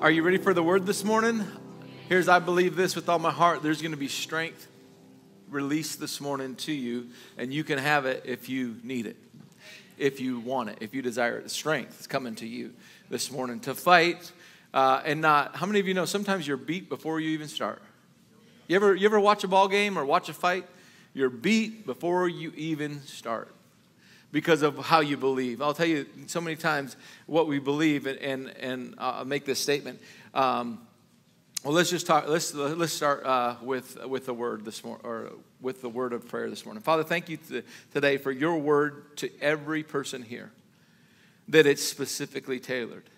Are you ready for the word this morning? Here's, I believe this with all my heart. There's going to be strength released this morning to you, and you can have it if you need it, if you want it, if you desire it. Strength is coming to you this morning to fight and not. How many of you know sometimes you're beat before you even start? You ever watch a ball game or watch a fight? You're beat before you even start. Because of how you believe. I'll tell you so many times what we believe, and I'll make this statement. Well, let's just talk. Let's start with the word this morning, or with the word of prayer this morning. Father, thank you today for your word to every person here. That it's specifically tailored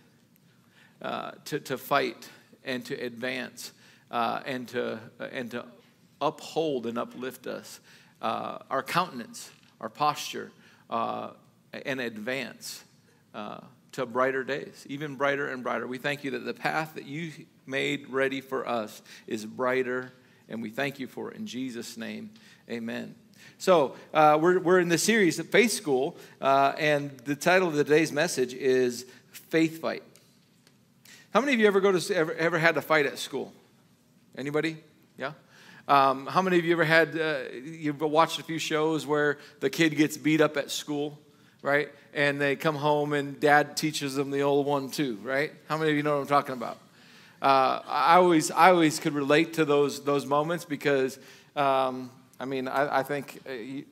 to fight and to advance and to uphold and uplift us, our countenance, our posture. And advance to brighter days, even brighter and brighter. We thank you that the path that you made ready for us is brighter, and we thank you for it. In Jesus' name, amen. So we're in the series of Faith School, and the title of today's message is Faith Fight. How many of you ever had to fight at school? Anybody? Yeah? How many of you ever had, you've watched a few shows where the kid gets beat up at school, right? And they come home and dad teaches them the old one too, right? How many of you know what I'm talking about? I always could relate to those moments because, I mean, I think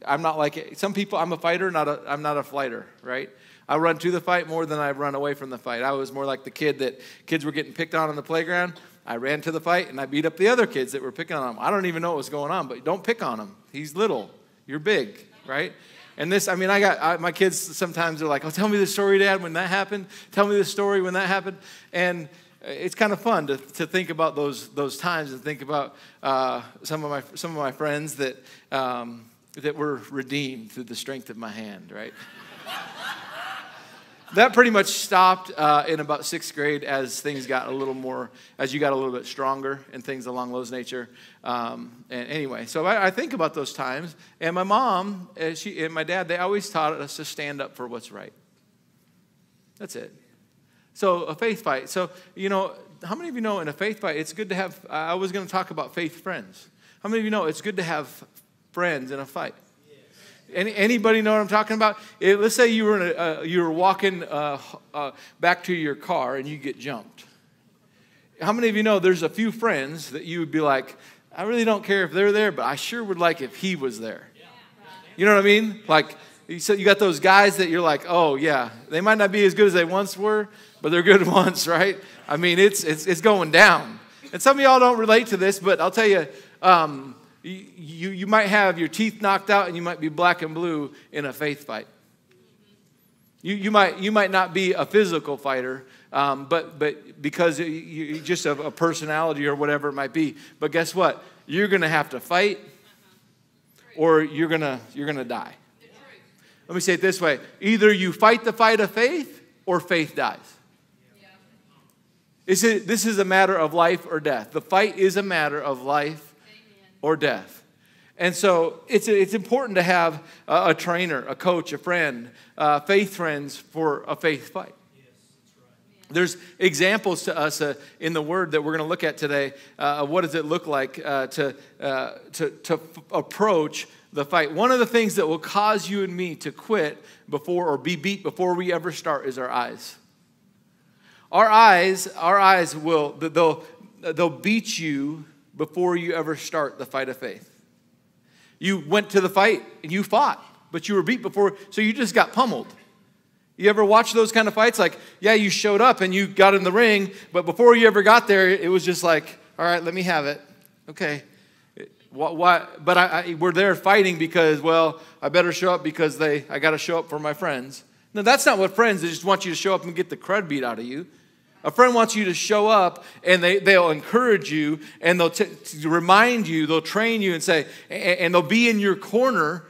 I'm not like some people. I'm a fighter, I'm not a flighter, right? I run to the fight more than I run away from the fight. I was more like the kid that kids were getting picked on the playground. I ran to the fight, and I beat up the other kids that were picking on him. I don't even know what was going on, but don't pick on him. He's little. You're big, right? And this, I mean, my kids sometimes are like, oh, tell me this story, Dad, when that happened. Tell me this story when that happened. And it's kind of fun to think about those times and think about some of my friends that were redeemed through the strength of my hand, right? That pretty much stopped in about sixth grade as things got a little more, as you got a little bit stronger and things along those nature. And anyway, so I think about those times. And my mom and my dad, they always taught us to stand up for what's right. That's it. So a faith fight. So, you know, how many of you know in a faith fight, it's good to have, I was going to talk about faith friends. How many of you know it's good to have friends in a fight? Anybody know what I'm talking about? Let's say you were walking back to your car and you get jumped. How many of you know there's a few friends that you would be like, I really don't care if they're there, but I sure would like if he was there. Yeah. You know what I mean? Like, so you got those guys that you're like, oh yeah, they might not be as good as they once were, but they're good once, right? I mean, it's going down. And some of y'all don't relate to this, but I'll tell you. You might have your teeth knocked out and you might be black and blue in a faith fight. You might not be a physical fighter, but because you just have a personality or whatever it might be. But guess what? You're going to have to fight, or you're gonna die. Let me say it this way: either you fight the fight of faith, or faith dies. This is a matter of life or death. The fight is a matter of life. Or death. And so it's important to have a trainer, a coach, a friend, faith friends for a faith fight. Yes, that's right. There's examples to us in the Word that we're going to look at today. What does it look like to approach the fight? One of the things that will cause you and me to quit before or be beat before we ever start is our eyes. Our eyes will they'll beat you. Before you ever start the fight of faith. You went to the fight and you fought, but you were beat before, so you just got pummeled. You ever watch those kind of fights? Like, yeah, you showed up and you got in the ring, but before you ever got there, it was just like, all right, let me have it. Okay. Why? But we're there fighting because, well, I better show up because I got to show up for my friends. No, that's not what friends, they just want you to show up and get the crud beat out of you. A friend wants you to show up, and they'll encourage you, and they'll remind you, they'll train you, and say, and they'll be in your corner,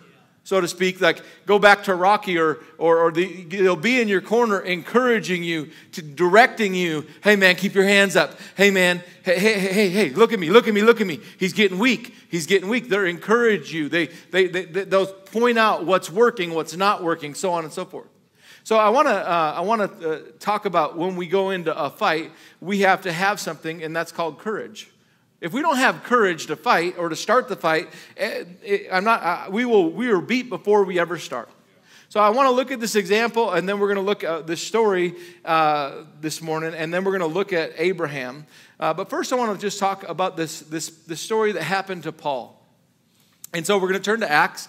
so to speak. Like go back to Rocky, or they'll be in your corner, encouraging you, directing you. Hey man, keep your hands up. Hey man, hey, look at me, look at me, look at me. He's getting weak. He's getting weak. They'll encourage you. They'll point out what's working, what's not working, so on and so forth. So I want to talk about when we go into a fight, we have to have something, and that's called courage. If we don't have courage to fight or to start the fight, we are beat before we ever start. So I want to look at this example, and then we're going to look at this story this morning, and then we're going to look at Abraham. But first, I want to just talk about this story that happened to Paul. And so we're going to turn to Acts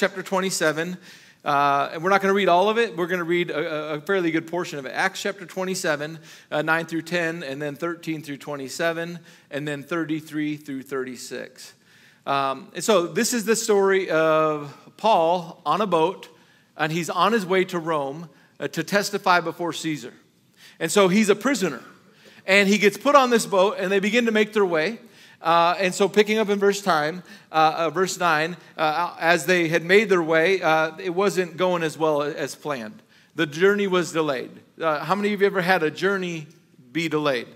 chapter 27. And we're not going to read all of it. We're going to read a fairly good portion of it. Acts chapter 27, 9 through 10, and then 13 through 27, and then 33 through 36. And so this is the story of Paul on a boat, and he's on his way to Rome to testify before Caesar. And so he's a prisoner, and he gets put on this boat, and they begin to make their way. And so picking up in verse 9, as they had made their way, it wasn't going as well as planned. The journey was delayed. How many of you ever had a journey be delayed?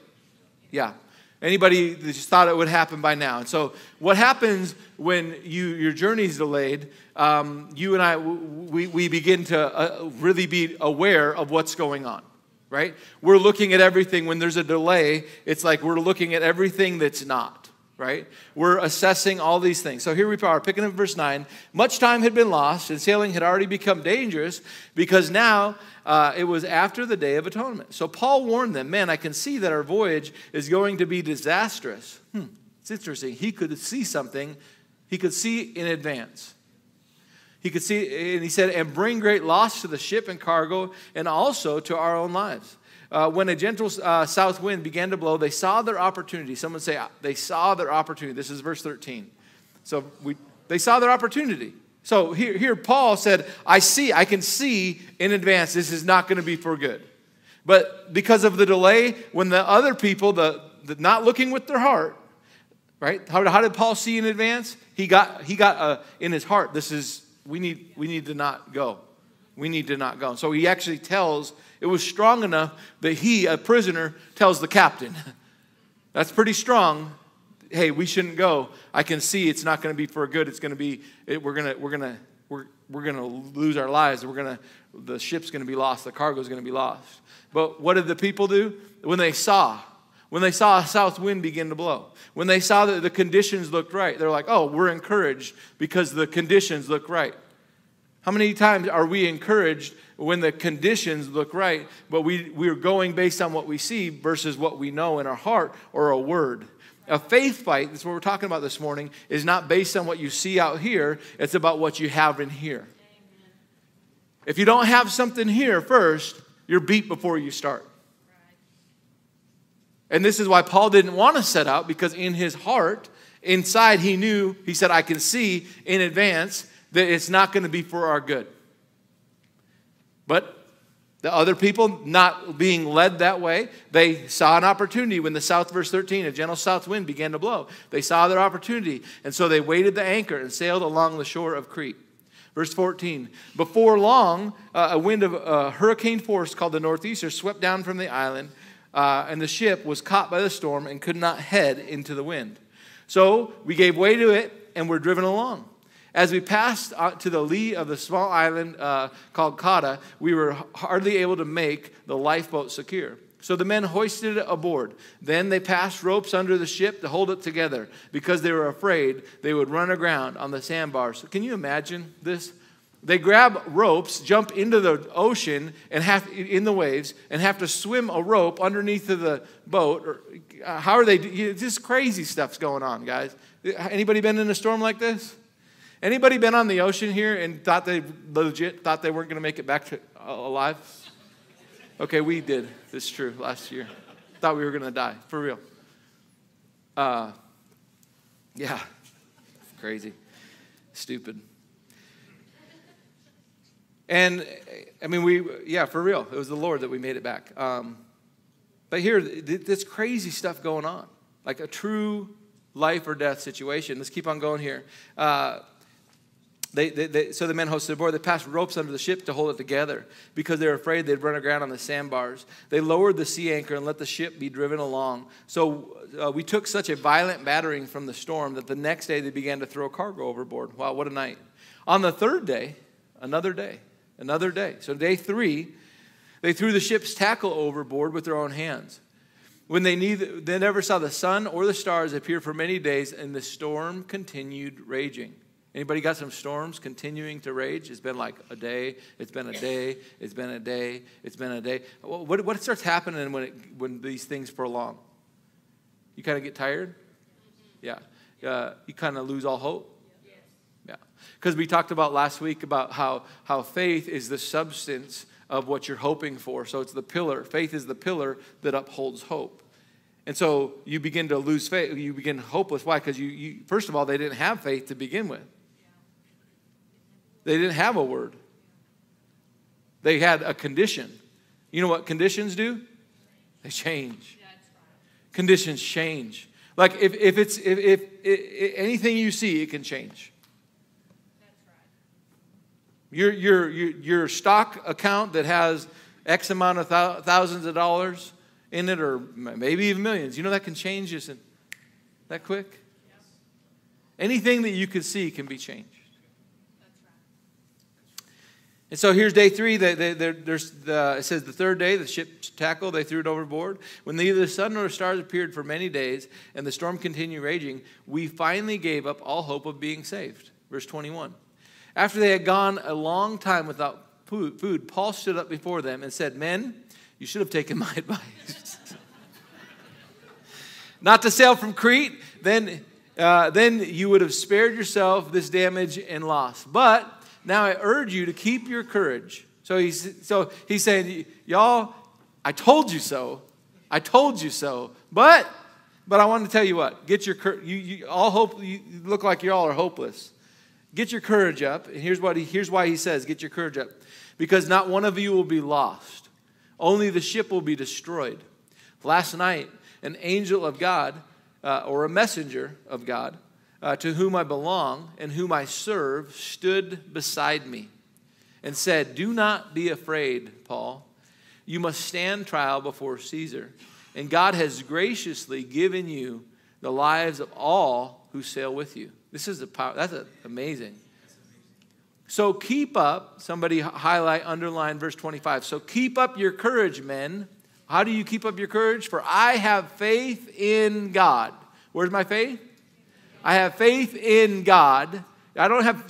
Yeah. Anybody that just thought it would happen by now. And so what happens when your journey is delayed, you and I, we begin to really be aware of what's going on. Right? We're looking at everything. When there's a delay, it's like we're looking at everything that's not. Right? We're assessing all these things. So here we are, picking up verse 9. Much time had been lost, and sailing had already become dangerous because now it was after the Day of Atonement. So Paul warned them, man, I can see that our voyage is going to be disastrous. It's interesting. He could see something. He could see in advance. He could see, and he said, and bring great loss to the ship and cargo and also to our own lives. When a gentle south wind began to blow, they saw their opportunity. Someone say, they saw their opportunity. This is verse 13. So they saw their opportunity. So here Paul said, I can see in advance this is not going to be for good. But because of the delay, when the other people, the not looking with their heart, right? How did Paul see in advance? He got in his heart, this is, we need to not go. We need to not go. So he actually tells, it was strong enough that he, a prisoner, tells the captain. That's pretty strong. Hey, we shouldn't go. I can see it's not going to be for good. It's going to be, we're going to lose our lives. The ship's going to be lost. The cargo's going to be lost. But what did the people do? When they saw a south wind begin to blow, when they saw that the conditions looked right, they're like, oh, we're encouraged because the conditions look right. How many times are we encouraged when the conditions look right, but we're going based on what we see versus what we know in our heart or a word? A faith fight, that's what we're talking about this morning, is not based on what you see out here. It's about what you have in here. Amen. If you don't have something here first, you're beat before you start. Right. And this is why Paul didn't want to set out, because in his heart, inside he knew, he said, I can see in advance that it's not going to be for our good. But the other people, not being led that way, they saw an opportunity when the south, verse 13, a gentle south wind began to blow. They saw their opportunity, and so they weighed the anchor and sailed along the shore of Crete. Verse 14, before long, a wind of hurricane force called the Northeaster swept down from the island, and the ship was caught by the storm and could not head into the wind. So we gave way to it, and were driven along. As we passed to the lee of the small island called Cada, we were hardly able to make the lifeboat secure. So the men hoisted it aboard. Then they passed ropes under the ship to hold it together because they were afraid they would run aground on the sandbars. Can you imagine this? They grab ropes, jump into the ocean and in the waves, and have to swim a rope underneath of the boat. How are they? This crazy stuff's going on, guys. Anybody been in a storm like this? Anybody been on the ocean here and thought they weren't going to make it back to alive? Okay, we did. This is true. Last year, thought we were going to die for real. Yeah, crazy, stupid. And I mean, for real. It was the Lord that we made it back. But here, this crazy stuff going on, like a true life or death situation. Let's keep on going here. So the men hoisted aboard. They passed ropes under the ship to hold it together because they were afraid they'd run aground on the sandbars. They lowered the sea anchor and let the ship be driven along. So we took such a violent battering from the storm that the next day they began to throw cargo overboard. Wow, what a night. On the third day, another day, Another day. So day three, they threw the ship's tackle overboard with their own hands. When they never saw the sun or the stars appear for many days, and the storm continued raging. Anybody got some storms continuing to rage? It's been like a day, it's been a day, it's been a day, it's been a day. What starts happening when these things prolong? You kind of get tired? Yeah. You kind of lose all hope? Yeah. Because we talked about last week about how faith is the substance of what you're hoping for. So it's the pillar. Faith is the pillar that upholds hope. And so you begin to lose faith. You begin hopeless. Why? Because you first of all, they didn't have faith to begin with. They didn't have a word. They had a condition. You know what conditions do? They change. Conditions change. Like if anything you see, it can change. Your stock account that has X amount of thousands of dollars in it, or maybe even millions, you know that can change just that quick? Yes. Anything that you can see can be changed. That's right. And so here's day three. It says the third day, the ship's tackle, they threw it overboard. When neither the sun nor the stars appeared for many days, and the storm continued raging, we finally gave up all hope of being saved. Verse 21. After they had gone a long time without food, Paul stood up before them and said, "Men, you should have taken my advice. Not to sail from Crete, then you would have spared yourself this damage and loss. But now I urge you to keep your courage." So he's saying, y'all, I told you so. I told you so. But I want to tell you what. Get your courage. You all hope. You look like y'all are hopeless. Get your courage up. And here's why he says, get your courage up. Because not one of you will be lost. Only the ship will be destroyed. Last night, an angel of God, or a messenger of God, to whom I belong and whom I serve, stood beside me and said, "Do not be afraid, Paul. You must stand trial before Caesar. And God has graciously given you the lives of all who sail with you." This is the power. That's amazing. So keep up. Somebody highlight, underline verse 25. So keep up your courage, men. How do you keep up your courage? For I have faith in God. Where's my faith? I have faith in God. I don't have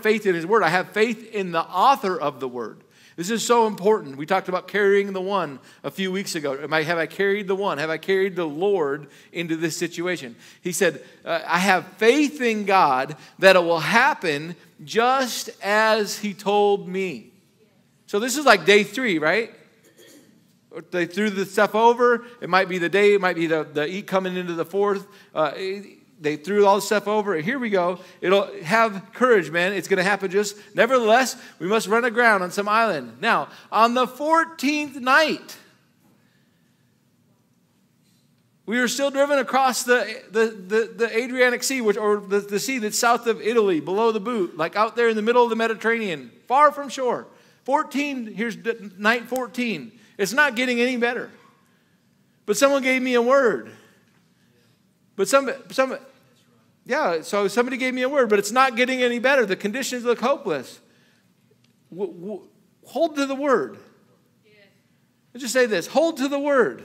faith in His word. I have faith in the author of the word. This is so important. We talked about carrying the one a few weeks ago. Have I carried the one? Have I carried the Lord into this situation? He said, I have faith in God that it will happen just as He told me. So this is like day three, right? They threw the stuff over. It might be the day. It might be the coming into the fourth. They threw all the stuff over. Here we go. It'll have courage, man. It's going to happen just. Nevertheless, we must run aground on some island. Now, on the 14th night, we were still driven across the Adriatic Sea, the sea that's south of Italy, below the boot, like out there in the middle of the Mediterranean, far from shore. Here's night 14. It's not getting any better. But someone gave me a word. So somebody gave me a word, but it's not getting any better. The conditions look hopeless. Hold to the word. Let's just say this. Hold to the word.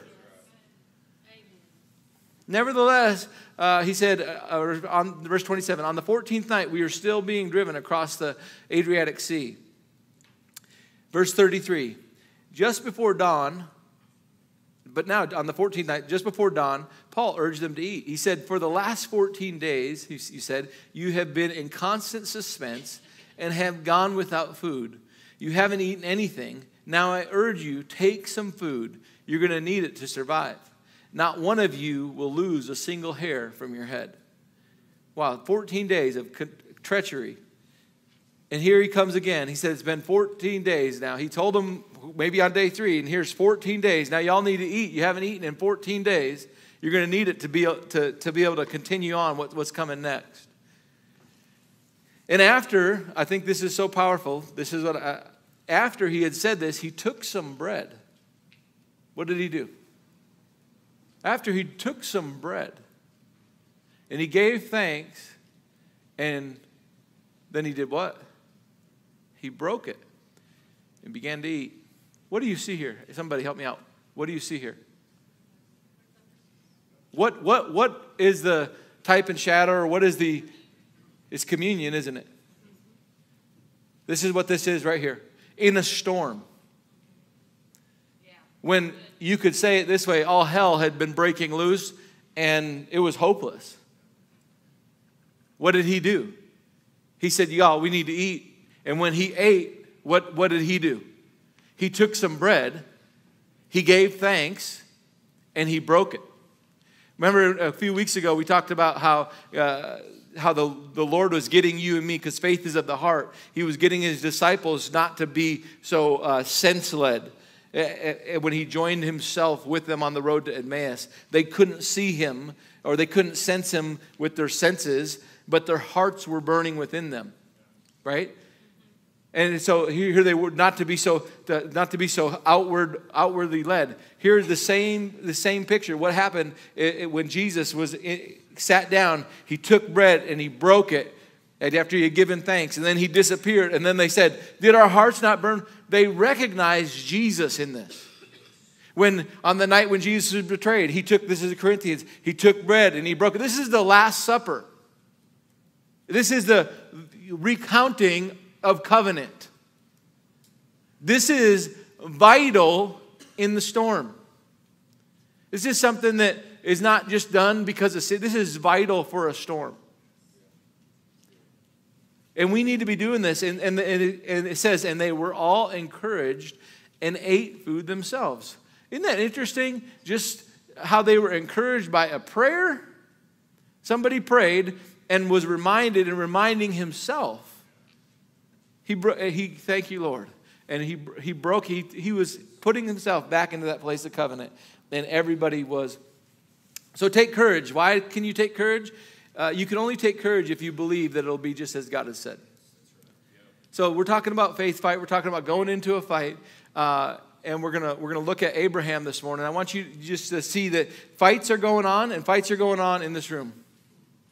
Yes. Nevertheless, he said, on verse 27, on the 14th night, we are still being driven across the Adriatic Sea. Verse 33, just before dawn. But now, on the 14th night, just before dawn, Paul urged them to eat. He said, for the last 14 days, he said, you have been in constant suspense and have gone without food. You haven't eaten anything. Now I urge you, take some food. You're going to need it to survive. Not one of you will lose a single hair from your head. Wow, 14 days of treachery. And here he comes again. He said, it's been 14 days now. He told them, maybe on day three, and here's 14 days. Now y'all need to eat. You haven't eaten in 14 days. You're going to need it to be able to continue on what's coming next. And after, I think this is so powerful. This is after he had said this, he took some bread. What did he do? After he took some bread, and he gave thanks, and then he did what? He broke it. and began to eat. What do you see here? Somebody help me out. What do you see here? What is the type and shadow, or what is the, it's communion, isn't it? This is what this is right here. In a storm. When you could say it this way, all hell had been breaking loose and it was hopeless. What did he do? He said, y'all, we need to eat. And when he ate, what did he do? He took some bread, he gave thanks, and he broke it. Remember a few weeks ago we talked about how the Lord was getting you and me, because faith is of the heart. He was getting his disciples not to be so sense-led. When he joined himself with them on the road to Emmaus, they couldn't see him, or they couldn't sense him with their senses, but their hearts were burning within them, right? And so here they were not to be so outwardly led. Here's the same picture. What happened when Jesus sat down? He took bread and he broke it. And after he had given thanks, and then he disappeared, and then they said, did our hearts not burn? They recognized Jesus in this. When, on the night when Jesus was betrayed, he took, this is Corinthians, he took bread and he broke it. This is the Last Supper. This is the recounting of covenant. This is vital in the storm. This is something that is not just done because of sin. This is vital for a storm. And we need to be doing this. And it says, and they were all encouraged and ate food themselves. Isn't that interesting? Just how they were encouraged by a prayer. Somebody prayed and was reminded, and reminding himself. He thank you, Lord. And he broke, he was putting himself back into that place of covenant. And everybody was. So take courage. Why can you take courage? You can only take courage if you believe that it'll be just as God has said. So we're talking about faith fight. We're talking about going into a fight, and we're gonna look at Abraham this morning. I want you just to see that fights are going on, and fights are going on in this room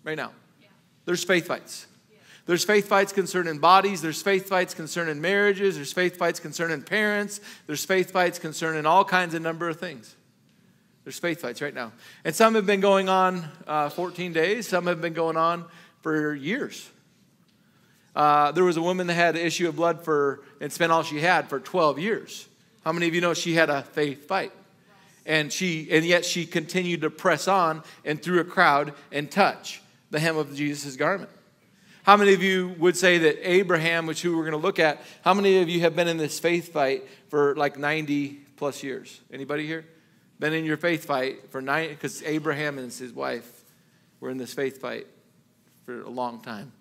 right now. Yeah. There's faith fights. Yeah. There's faith fights concerning bodies. There's faith fights concerning marriages. There's faith fights concerning parents. There's faith fights concerning all kinds of number of things. There's faith fights right now. And some have been going on 14 days. Some have been going on for years. There was a woman that had an issue of blood and spent all she had for 12 years. How many of you know she had a faith fight? And yet she continued to press on and through a crowd and touch the hem of Jesus' garment. How many of you would say that Abraham, which who we're going to look at, how many of you have been in this faith fight for like 90 plus years? Anybody here? Been in your faith fight for 9, because Abraham and his wife were in this faith fight for a long time.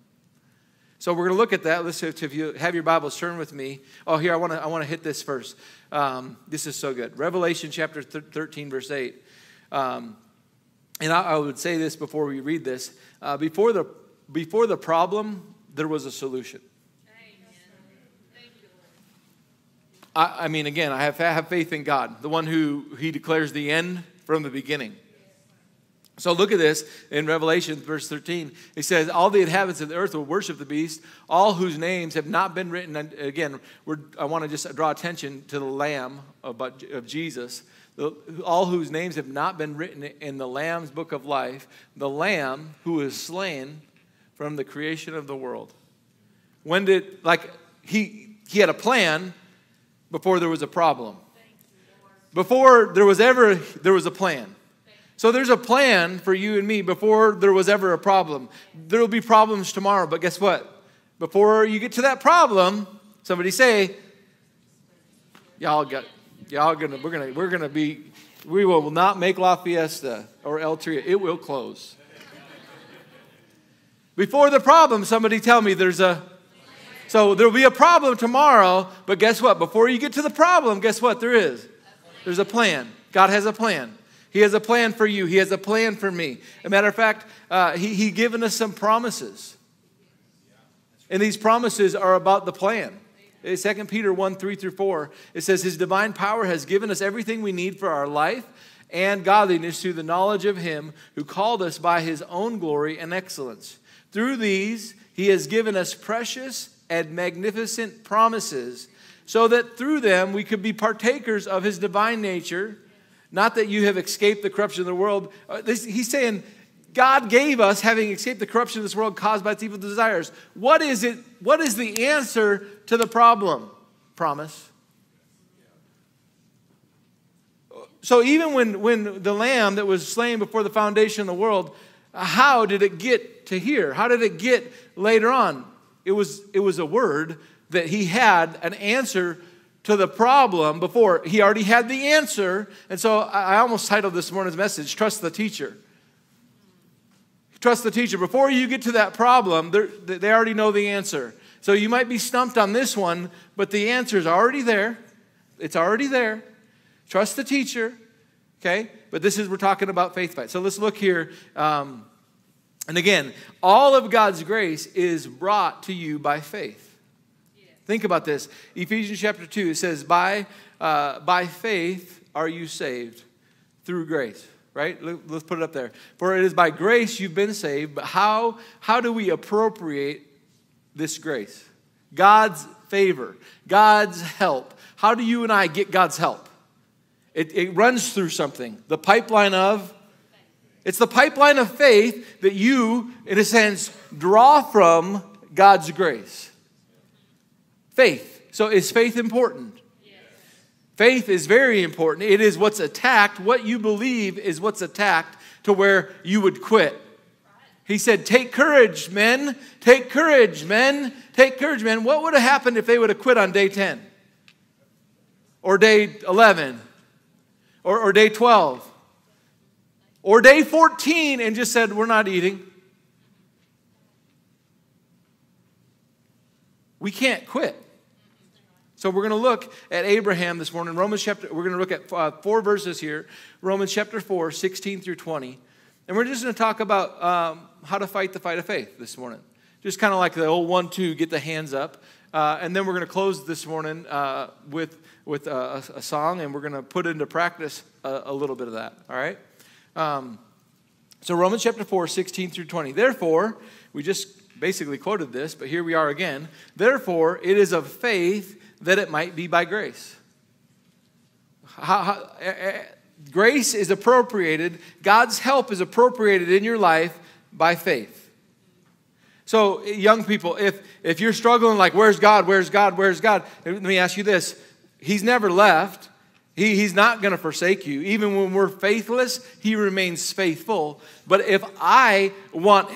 So we're going to look at that. Let's, if you have your Bibles, turn with me. Oh, here, I want to hit this first. This is so good. Revelation chapter 13, verse 8. And I would say this before we read this. Before the problem, there was a solution. I mean, again, I have faith in God, the one who he declares the end from the beginning. So look at this in Revelation verse 13. It says, all the inhabitants of the earth will worship the beast, all whose names have not been written. And again, I want to just draw attention to the Lamb of Jesus. All whose names have not been written in the Lamb's book of life, the Lamb who is slain from the creation of the world. When did, like, he had a plan. Before there was a problem. Before there was a plan. So there's a plan for you and me before there was ever a problem. There will be problems tomorrow, but guess what? Before you get to that problem, somebody say, we will not make La Fiesta or El Tria. It will close. Before the problem, somebody tell me there's a. So there'll be a problem tomorrow, but guess what? Before you get to the problem, guess what there is? There's a plan. God has a plan. He has a plan for you. He has a plan for me. As a matter of fact, He's given us some promises. And these promises are about the plan. 2 Peter 1, 3 through 4, it says, His divine power has given us everything we need for our life and godliness through the knowledge of Him who called us by His own glory and excellence. Through these, He has given us precious and magnificent promises, so that through them we could be partakers of his divine nature. Not that you have escaped the corruption of the world. He's saying God gave us, having escaped the corruption of this world caused by its evil desires. What is it? What is the answer to the problem? Promise. So even when the lamb that was slain before the foundation of the world, how did it get to here? How did it get later on? It was a word that he had an answer to the problem before. He already had the answer. And so I almost titled this morning's message, Trust the Teacher. Trust the teacher. Before you get to that problem, they already know the answer. So you might be stumped on this one, but the answer is already there. It's already there. Trust the teacher, okay? But this is, we're talking about faith fight. So let's look here. And again, all of God's grace is brought to you by faith. Yes. Think about this. Ephesians chapter 2, it says, by faith are you saved through grace, right? Let's put it up there. For it is by grace you've been saved, but how do we appropriate this grace? God's favor, God's help. How do you and I get God's help? It runs through something. The pipeline of, it's the pipeline of faith that you, in a sense, draw from God's grace. Faith. So is faith important? Yes. Faith is very important. It is what's attacked. What you believe is what's attacked to where you would quit. He said, take courage, men. Take courage, men. Take courage, men. What would have happened if they would have quit on day 10? Or day 11? Or day 12, or day 14, and just said, we're not eating. We can't quit. So we're going to look at Abraham this morning. Romans chapter, we're going to look at 4 verses here. Romans chapter 4, 16 through 20. And we're just going to talk about how to fight the fight of faith this morning. Just kind of like the old 1-2, get the hands up. And then we're going to close this morning with a song, and we're going to put into practice a little bit of that, all right? So Romans chapter 4, 16 through 20. Therefore, we just basically quoted this, but here we are again. Therefore, it is of faith that it might be by grace. Grace is appropriated. God's help is appropriated in your life by faith. So young people, if you're struggling like, where's God, where's God, where's God? Let me ask you this. He's never left. He's not going to forsake you. Even when we're faithless, he remains faithful. But if I want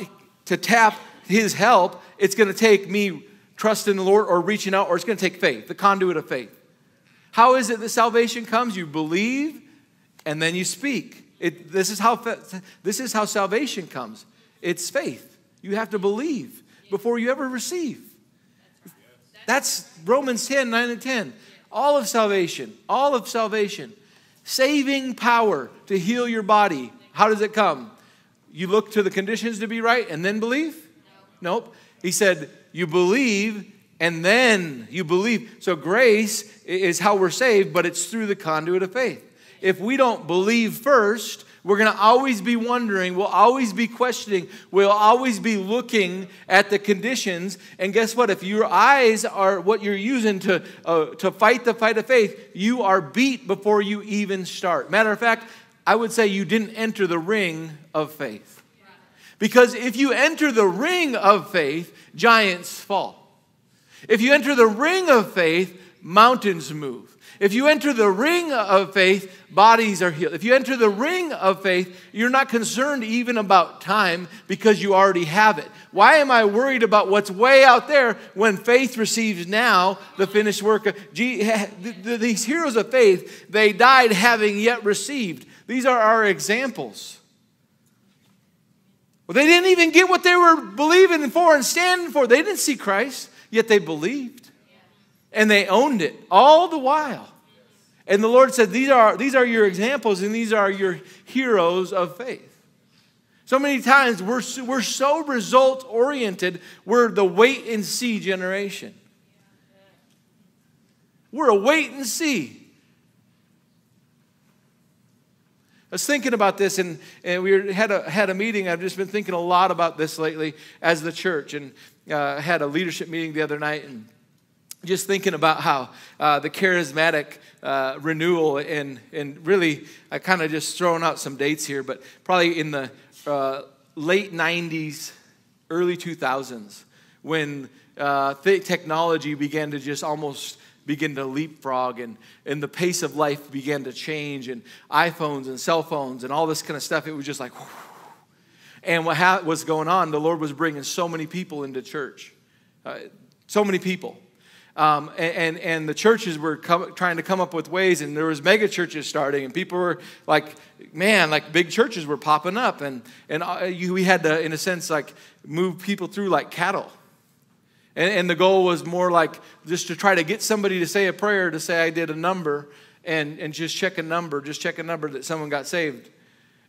to tap his help, it's going to take me trusting the Lord or reaching out, or it's going to take faith, the conduit of faith. How is it that salvation comes? You believe and then you speak. This is how salvation comes. It's faith. You have to believe before you ever receive. That's Romans 10, 9 and 10. All of salvation, all of salvation. Saving power to heal your body. How does it come? You look to the conditions to be right and then believe? Nope. He said, you believe and then you believe. So grace is how we're saved, but it's through the conduit of faith. If we don't believe first, we're going to always be wondering, we'll always be questioning, we'll always be looking at the conditions. And guess what? If your eyes are what you're using to fight the fight of faith, you are beat before you even start. Matter of fact, I would say you didn't enter the ring of faith. Because if you enter the ring of faith, giants fall. If you enter the ring of faith, mountains move. If you enter the ring of faith, bodies are healed. If you enter the ring of faith, you're not concerned even about time because you already have it. Why am I worried about what's way out there when faith receives now the finished work of these heroes of faith? They died having yet received. These are our examples. Well, they didn't even get what they were believing for and standing for. They didn't see Christ, yet they believed. And they owned it all the while. And the Lord said, these are your examples and these are your heroes of faith. So many times we're so result-oriented, we're the wait-and-see generation. We're a wait-and-see. I was thinking about this, and we had a meeting. I've just been thinking a lot about this lately as the church, and had a leadership meeting the other night, and just thinking about how the charismatic renewal and really, I kind of just throwing out some dates here, but probably in the late 90s, early 2000s, when technology began to just almost begin to leapfrog and the pace of life began to change, and iPhones and cell phones and all this kind of stuff, it was just like, whew. And what was going on, the Lord was bringing so many people into church, so many people. And the churches were trying to come up with ways, and there was mega churches starting, and people were like, man, like big churches were popping up, and we had to, in a sense, like move people through like cattle. And the goal was more like just to try to get somebody to say a prayer, to say I did a number, and just check a number that someone got saved.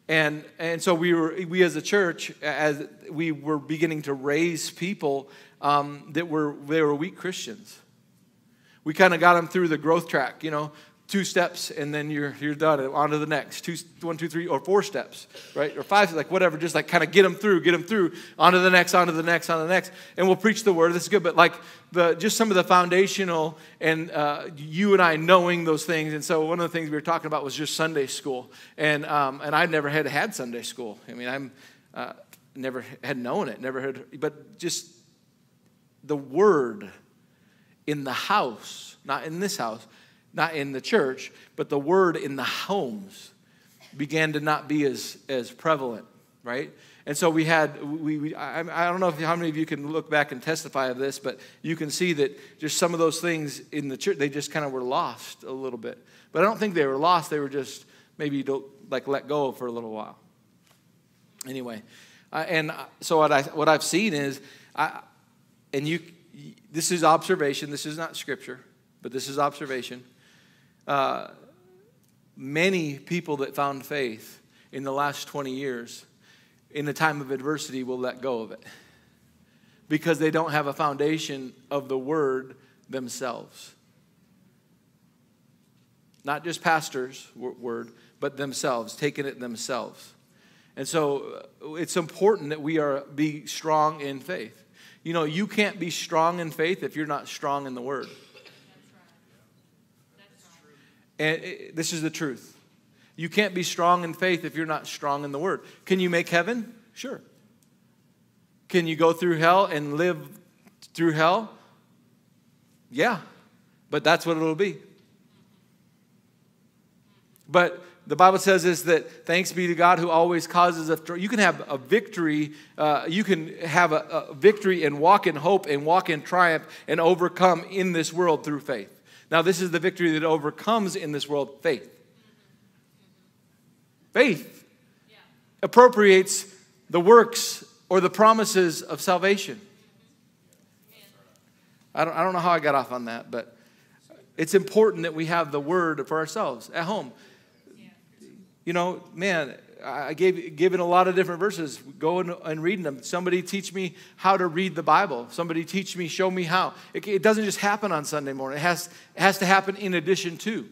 And so we as a church, as we were beginning to raise people that were weak Christians. We kind of got them through the growth track, you know, 2 steps and then you're done, on to the next, 2, 1, 2, 3, or 4 steps, right? Or 5, like whatever, just like kind of get them through, on to the next, on to the next, on to the next. And we'll preach the word, this is good, but like just some of the foundational and you and I knowing those things. And so one of the things we were talking about was just Sunday school. And I'd never had Sunday school. I mean, I never had known it, but just the word in the house, not in this house, not in the church, but the word in the homes began to not be as prevalent, right? And so I don't know how many of you can look back and testify of this, but you can see that just some of those things in the church, they just kind of were lost a little bit. But I don't think they were lost. They were just maybe let go for a little while. Anyway, and so what I've seen is, this is observation. This is not scripture, but this is observation. Many people that found faith in the last 20 years, in the time of adversity, will let go of it because they don't have a foundation of the word themselves. Not just pastors' word, but themselves, taking it themselves. And so it's important that we be strong in faith. You know, you can't be strong in faith if you're not strong in the word. And this is the truth. You can't be strong in faith if you're not strong in the word. Can you make heaven? Sure. Can you go through hell and live through hell? Yeah. But that's what it'll be. But the Bible says is that thanks be to God who always causes a... You can have a victory. You can have a victory and walk in hope and walk in triumph and overcome in this world through faith. Now, this is the victory that overcomes in this world, faith. Faith appropriates the works or the promises of salvation. I don't know how I got off on that, but it's important that we have the word for ourselves at home. You know, man, I given a lot of different verses, going and reading them. Somebody teach me how to read the Bible. Somebody teach me, show me how. It doesn't just happen on Sunday morning. It has to happen in addition to.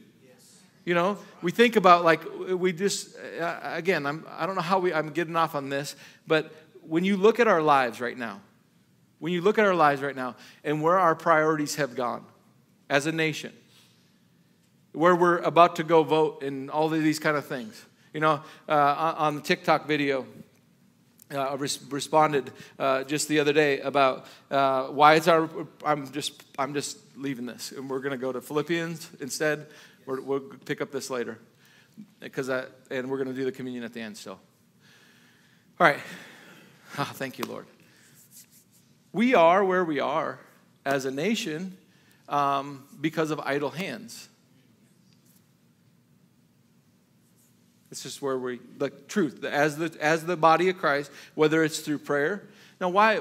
You know, we think about like we just, again, I don't know how I'm getting off on this, but when you look at our lives right now, and where our priorities have gone as a nation, where we're about to go vote and all of these kind of things. You know, on the TikTok video, I responded just the other day about why it's our. I'm just leaving this, and we're going to go to Philippians instead. We'll pick up this later, and we're going to do the communion at the end. So, all right. Oh, thank you, Lord. We are where we are as a nation because of idle hands. It's just where the truth, as the body of Christ, whether it's through prayer. Now, why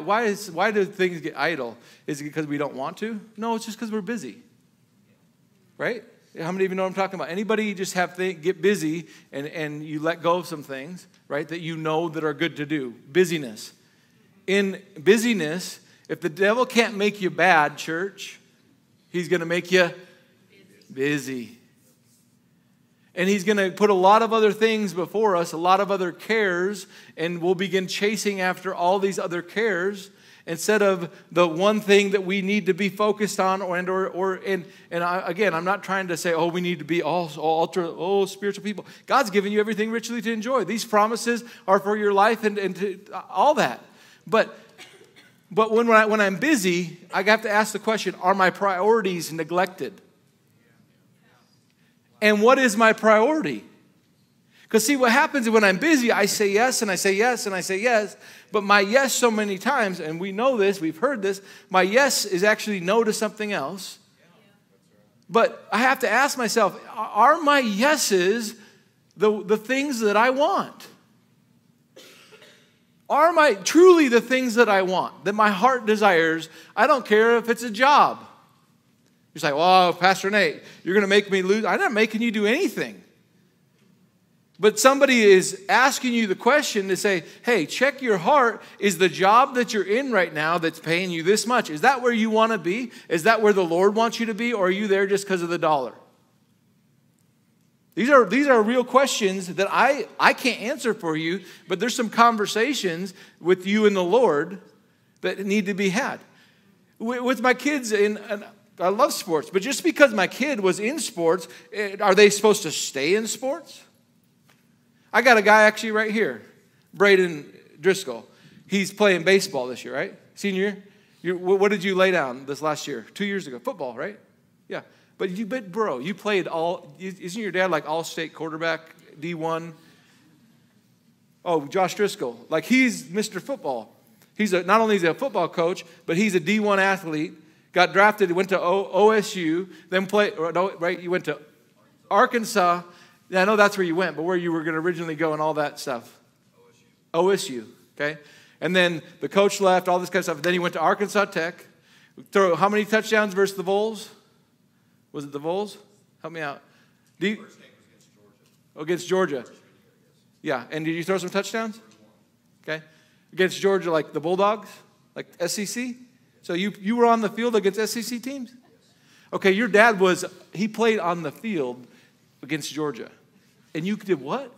do things get idle? Is it because we don't want to? No, it's just because we're busy, right? How many of you know what I'm talking about? Anybody just get busy and you let go of some things, right, that you know that are good to do? Busyness. In busyness, if the devil can't make you bad, church, he's going to make you busy. And he's going to put a lot of other things before us, a lot of other cares, and we'll begin chasing after all these other cares. instead of the one thing that we need to be focused on, again, I'm not trying to say, oh, we need to be all spiritual people. God's given you everything richly to enjoy. These promises are for your life and all that. But when I'm busy, I have to ask the question, are my priorities neglected? And what is my priority? Because see, what happens when I'm busy, I say yes, and I say yes, and I say yes. But my yes so many times, and we know this, we've heard this, my yes is actually no to something else. But I have to ask myself, are my yeses the things that I want? Are my truly the things that I want, that my heart desires? I don't care if it's a job. You're like, oh, Pastor Nate, you're going to make me lose. I'm not making you do anything. But somebody is asking you the question to say, hey, check your heart. Is the job that you're in right now that's paying you this much, is that where you want to be? Is that where the Lord wants you to be? Or are you there just because of the dollar? These are real questions that I can't answer for you, but there's some conversations with you and the Lord that need to be had. With my kids, I love sports, but just because my kid was in sports, are they supposed to stay in sports? I got a guy actually right here, Braden Driscoll. He's playing baseball this year, right? Senior year? What did you lay down this last year? 2 years ago. Football, right? Yeah. But bro, you played isn't your dad like all-state quarterback, D1? Oh, Josh Driscoll. Like he's Mr. Football. Not only is he a football coach, but he's a D1 athlete. Got drafted, went to OSU, then you went to Arkansas. Yeah, I know that's where you went, but where you were going to originally go and all that stuff. OSU, okay? And then the coach left, all this kind of stuff. Then he went to Arkansas Tech. How many touchdowns versus the Vols? Was it the Vols? Help me out. First game was against Georgia. Oh, against Georgia. Yeah, and did you throw some touchdowns? Okay. Against Georgia, like the Bulldogs? Like SEC? So you were on the field against SEC teams? Okay, your dad he played on the field against Georgia. And you did what?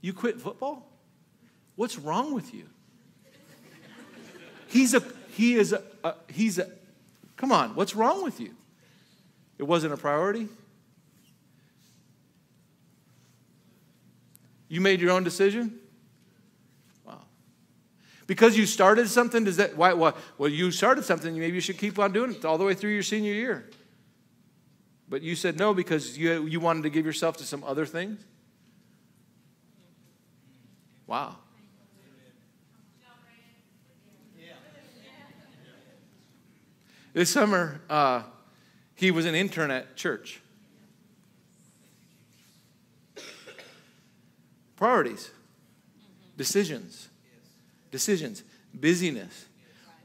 You quit football? What's wrong with you? Come on, what's wrong with you? It wasn't a priority. You made your own decision? Wow. Because you started something, does that, why? Well, you started something, maybe you should keep on doing it all the way through your senior year. But you said no because you wanted to give yourself to some other things? Wow. This summer, he was an intern at church. Priorities. Decisions. Decisions. Busyness.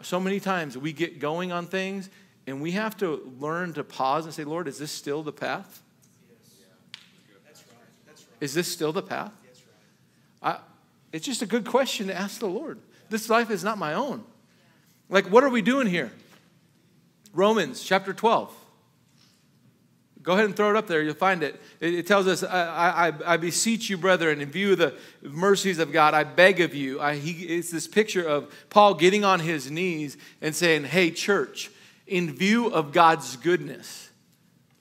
So many times we get going on things, and we have to learn to pause and say, Lord, is this still the path? Is this still the path? It's just a good question to ask the Lord. This life is not my own. Like, what are we doing here? Romans chapter 12. Go ahead and throw it up there. You'll find it. It tells us, I beseech you, brethren, in view of the mercies of God, I beg of you. It's this picture of Paul getting on his knees and saying, hey, church, in view of God's goodness.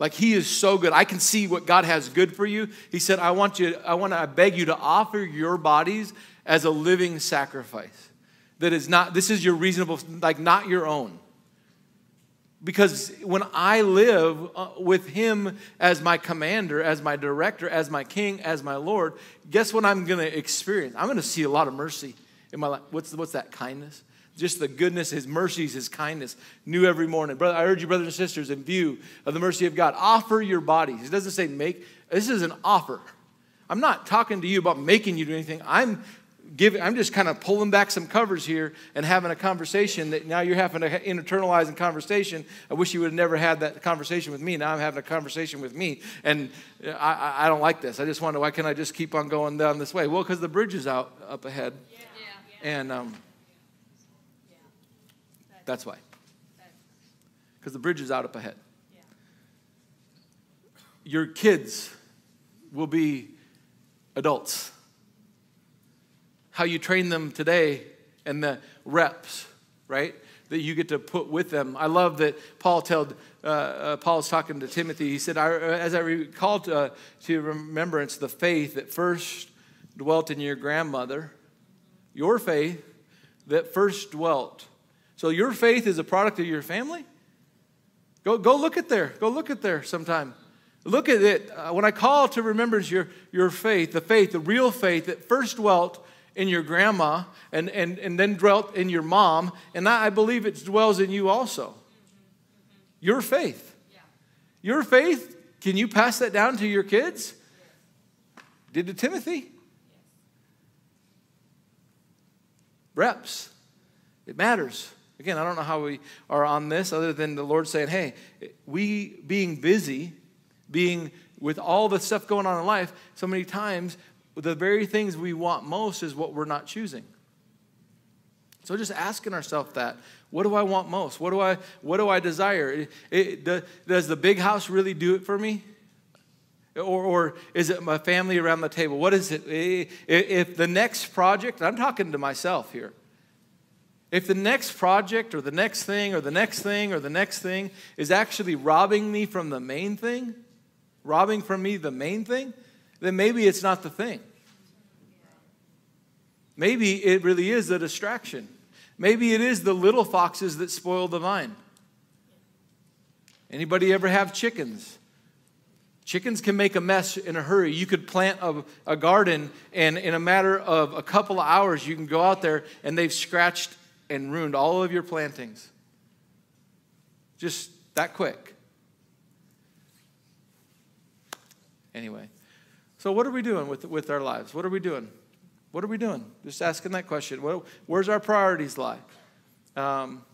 Like he is so good. I can see what God has good for you. He said, I beg you to offer your bodies as a living sacrifice. That is not, this is your reasonable, like not your own. Because when I live with him as my commander, as my director, as my king, as my Lord, guess what I'm going to experience? I'm going to see a lot of mercy in my life. What's that? Kindness. Just the goodness, his mercies, his kindness, new every morning. Brother, I urge you, brothers and sisters, in view of the mercy of God, offer your bodies. It doesn't say make. This is an offer. I'm not talking to you about making you do anything. I'm just kind of pulling back some covers here and having a conversation that now you're having to internalize in conversation. I wish you would have never had that conversation with me. Now I'm having a conversation with me, and I don't like this. I just wonder, why can't I just keep on going down this way? Well, because the bridge is up ahead. Yeah. Yeah. And that's why. Because the bridge is out up ahead. Yeah. Your kids will be adults. How you train them today and the reps, right? that you get to put with them. I love that Paul told, Paul's talking to Timothy. He said, as I recall to remembrance the faith that first dwelt in your grandmother, your faith that first dwelt. So your faith is a product of your family? Go look at there. Go look at there sometime. Look at it. When I call to remembrance your faith, the real faith that first dwelt in your grandma and then dwelt in your mom, and I believe it dwells in you also. Your faith. Your faith, can you pass that down to your kids? Did to Timothy? Reps. It matters. Again, I don't know how we are on this other than the Lord saying, hey, we being busy, being with all the stuff going on in life, so many times the very things we want most is what we're not choosing. So just asking ourselves that. What do I want most? What do I desire? Does the big house really do it for me? Or is it my family around the table? What is it? If the next project, I'm talking to myself here. If the next project or the next thing or the next thing or the next thing is actually robbing me from the main thing, robbing from me the main thing, then maybe it's not the thing. Maybe it really is a distraction. Maybe it is the little foxes that spoil the vine. Anybody ever have chickens? Chickens can make a mess in a hurry. You could plant a garden, and in a matter of a couple of hours, you can go out there, and they've scratched and ruined all of your plantings. Just that quick. Anyway, so what are we doing with our lives? What are we doing? What are we doing? Just asking that question. Where's our priorities lie? How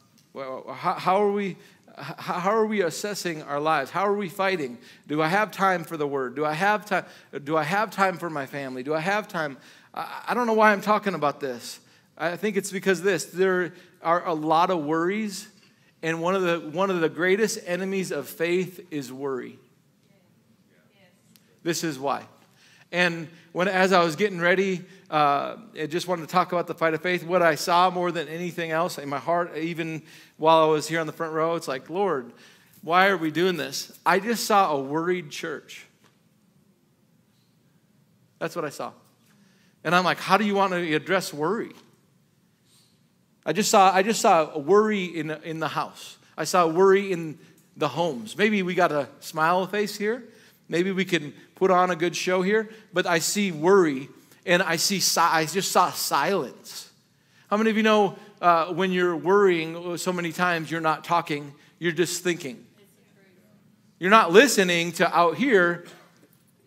are we assessing our lives? How are we fighting? Do I have time for the Word? Do I have time? Do I have time for my family? Do I have time? I don't know why I'm talking about this. I think it's because there are a lot of worries, and one of the greatest enemies of faith is worry. This is why. And as I was getting ready, I just wanted to talk about the fight of faith. What I saw more than anything else in my heart, even while I was here on the front row, it's like, Lord, why are we doing this? I just saw a worried church. That's what I saw. And I'm like, how do you want to address worry? I just saw worry in the house. I saw worry in the homes. Maybe we got a smile face here. Maybe we can put on a good show here, but I see worry, and I just saw silence. How many of you know when you're worrying so many times, you're not talking, you're just thinking. You're not listening to out here.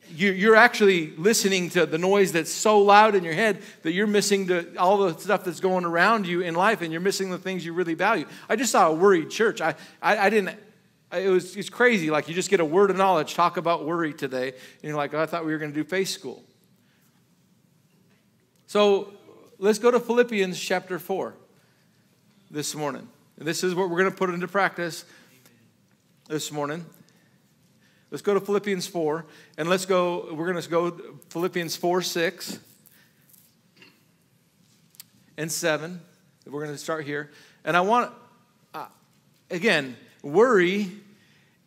You're actually listening to the noise that's so loud in your head that you're missing all the stuff that's going around you in life, and you're missing the things you really value. I just saw a worried church. I didn't. It's crazy. Like, you just get a word of knowledge, talk about worry today, and you're like, oh, I thought we were going to do faith school. So let's go to Philippians chapter 4 this morning. And this is what we're going to put into practice this morning. Let's go to Philippians 4, and we're going to go Philippians 4, 6, and 7. We're going to start here. And I want, again, worry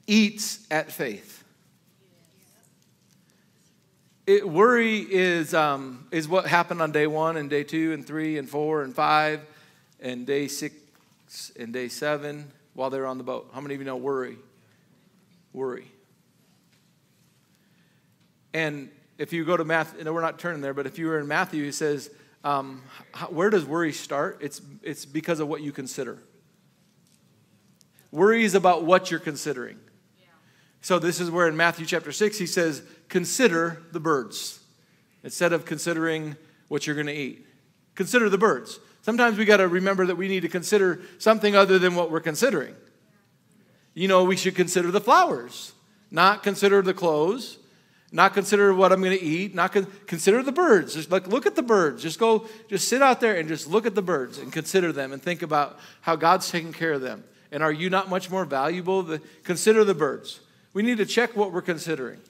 eats at faith. Worry is what happened on day 1 and day 2 and 3 and 4 and 5 and day 6 and day 7 while they were on the boat. How many of you know worry? Worry. And if you go to Matthew, no, we're not turning there, but if you were in Matthew, he says, where does worry start? It's because of what you consider. Worry is about what you're considering. Yeah. So this is where in Matthew chapter 6, he says, consider the birds. Instead of considering what you're going to eat. Consider the birds. Sometimes we got to remember that we need to consider something other than what we're considering. You know, we should consider the flowers. Not consider the clothes. Not consider what I'm going to eat. Not consider the birds. Just look at the birds. Just sit out there and just look at the birds and consider them and think about how God's taking care of them. And are you not much more valuable? Consider the birds. We need to check what we're considering.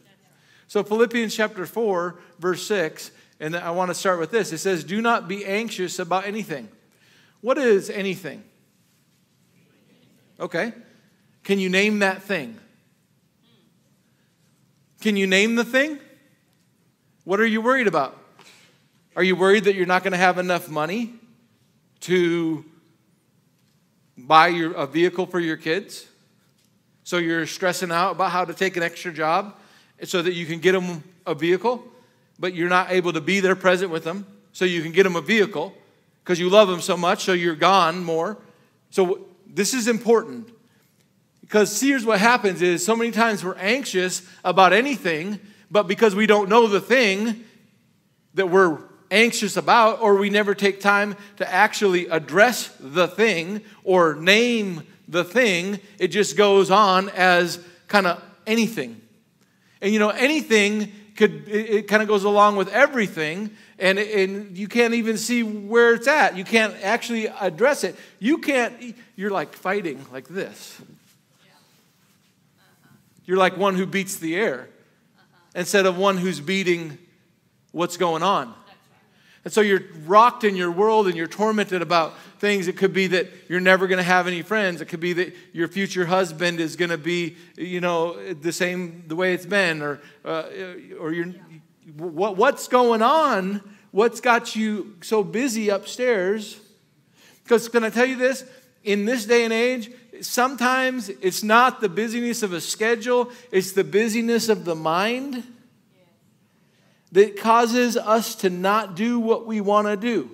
So Philippians chapter 4, verse 6, and I want to start with this. It says, do not be anxious about anything. What is anything? Okay. Can you name that thing? Can you name the thing? What are you worried about? Are you worried that you're not going to have enough money to buy a vehicle for your kids? So you're stressing out about how to take an extra job so that you can get them a vehicle, but you're not able to be there present with them so you can get them a vehicle because you love them so much, so you're gone more. So this is important. Because see, here's what happens is so many times we're anxious about anything, but because we don't know the thing that we're anxious about, or we never take time to actually address the thing or name the thing, it just goes on as kind of anything. And you know, anything it kind of goes along with everything, and you can't even see where it's at. You can't actually address it. You're like fighting like this. You're like one who beats the air instead of one who's beating what's going on. And so you're rocked in your world and you're tormented about things. It could be that you're never going to have any friends. It could be that your future husband is going to be, you know, the way it's been. Or what's going on? What's got you so busy upstairs? Because can I tell you this? In this day and age, sometimes it's not the busyness of a schedule, it's the busyness of the mind that causes us to not do what we want to do.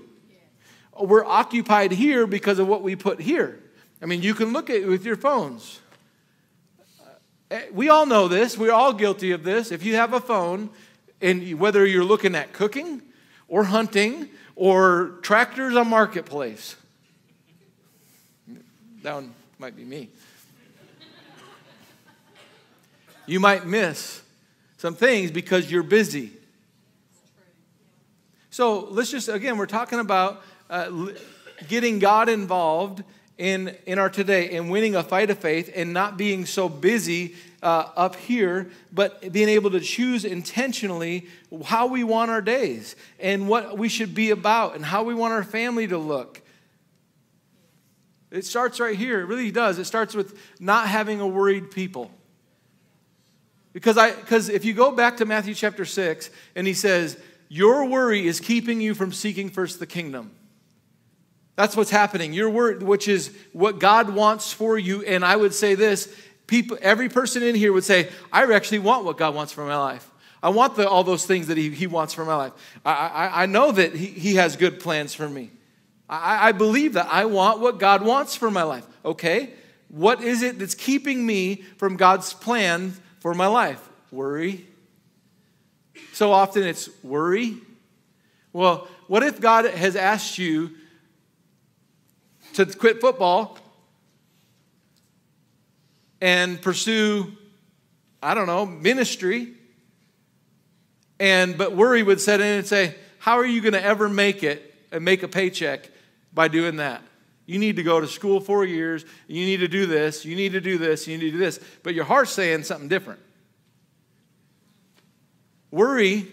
We're occupied here because of what we put here. I mean, you can look at it with your phones. We all know this. We're all guilty of this. If you have a phone, and whether you're looking at cooking or hunting or tractors on Marketplace. That one might be me. You might miss some things because you're busy. So let's just, again, we're talking about getting God involved in our today and winning a fight of faith and not being so busy up here, but being able to choose intentionally how we want our days and what we should be about and how we want our family to look. It starts right here. It really does. It starts with not having a worried people. Because if you go back to Matthew chapter 6, and he says, your worry is keeping you from seeking first the kingdom. That's what's happening. Your worry, which is what God wants for you. And I would say this, every person in here would say, I actually want what God wants for my life. I want all those things that he wants for my life. I know that he has good plans for me. I believe that I want what God wants for my life. Okay, what is it that's keeping me from God's plan for my life? Worry. So often it's worry. Well, what if God has asked you to quit football and pursue, I don't know, ministry, but worry would set in and say, how are you going to ever make it and make a paycheck by doing that? You need to go to school 4 years. You need to do this. You need to do this. You need to do this. But your heart's saying something different. Worry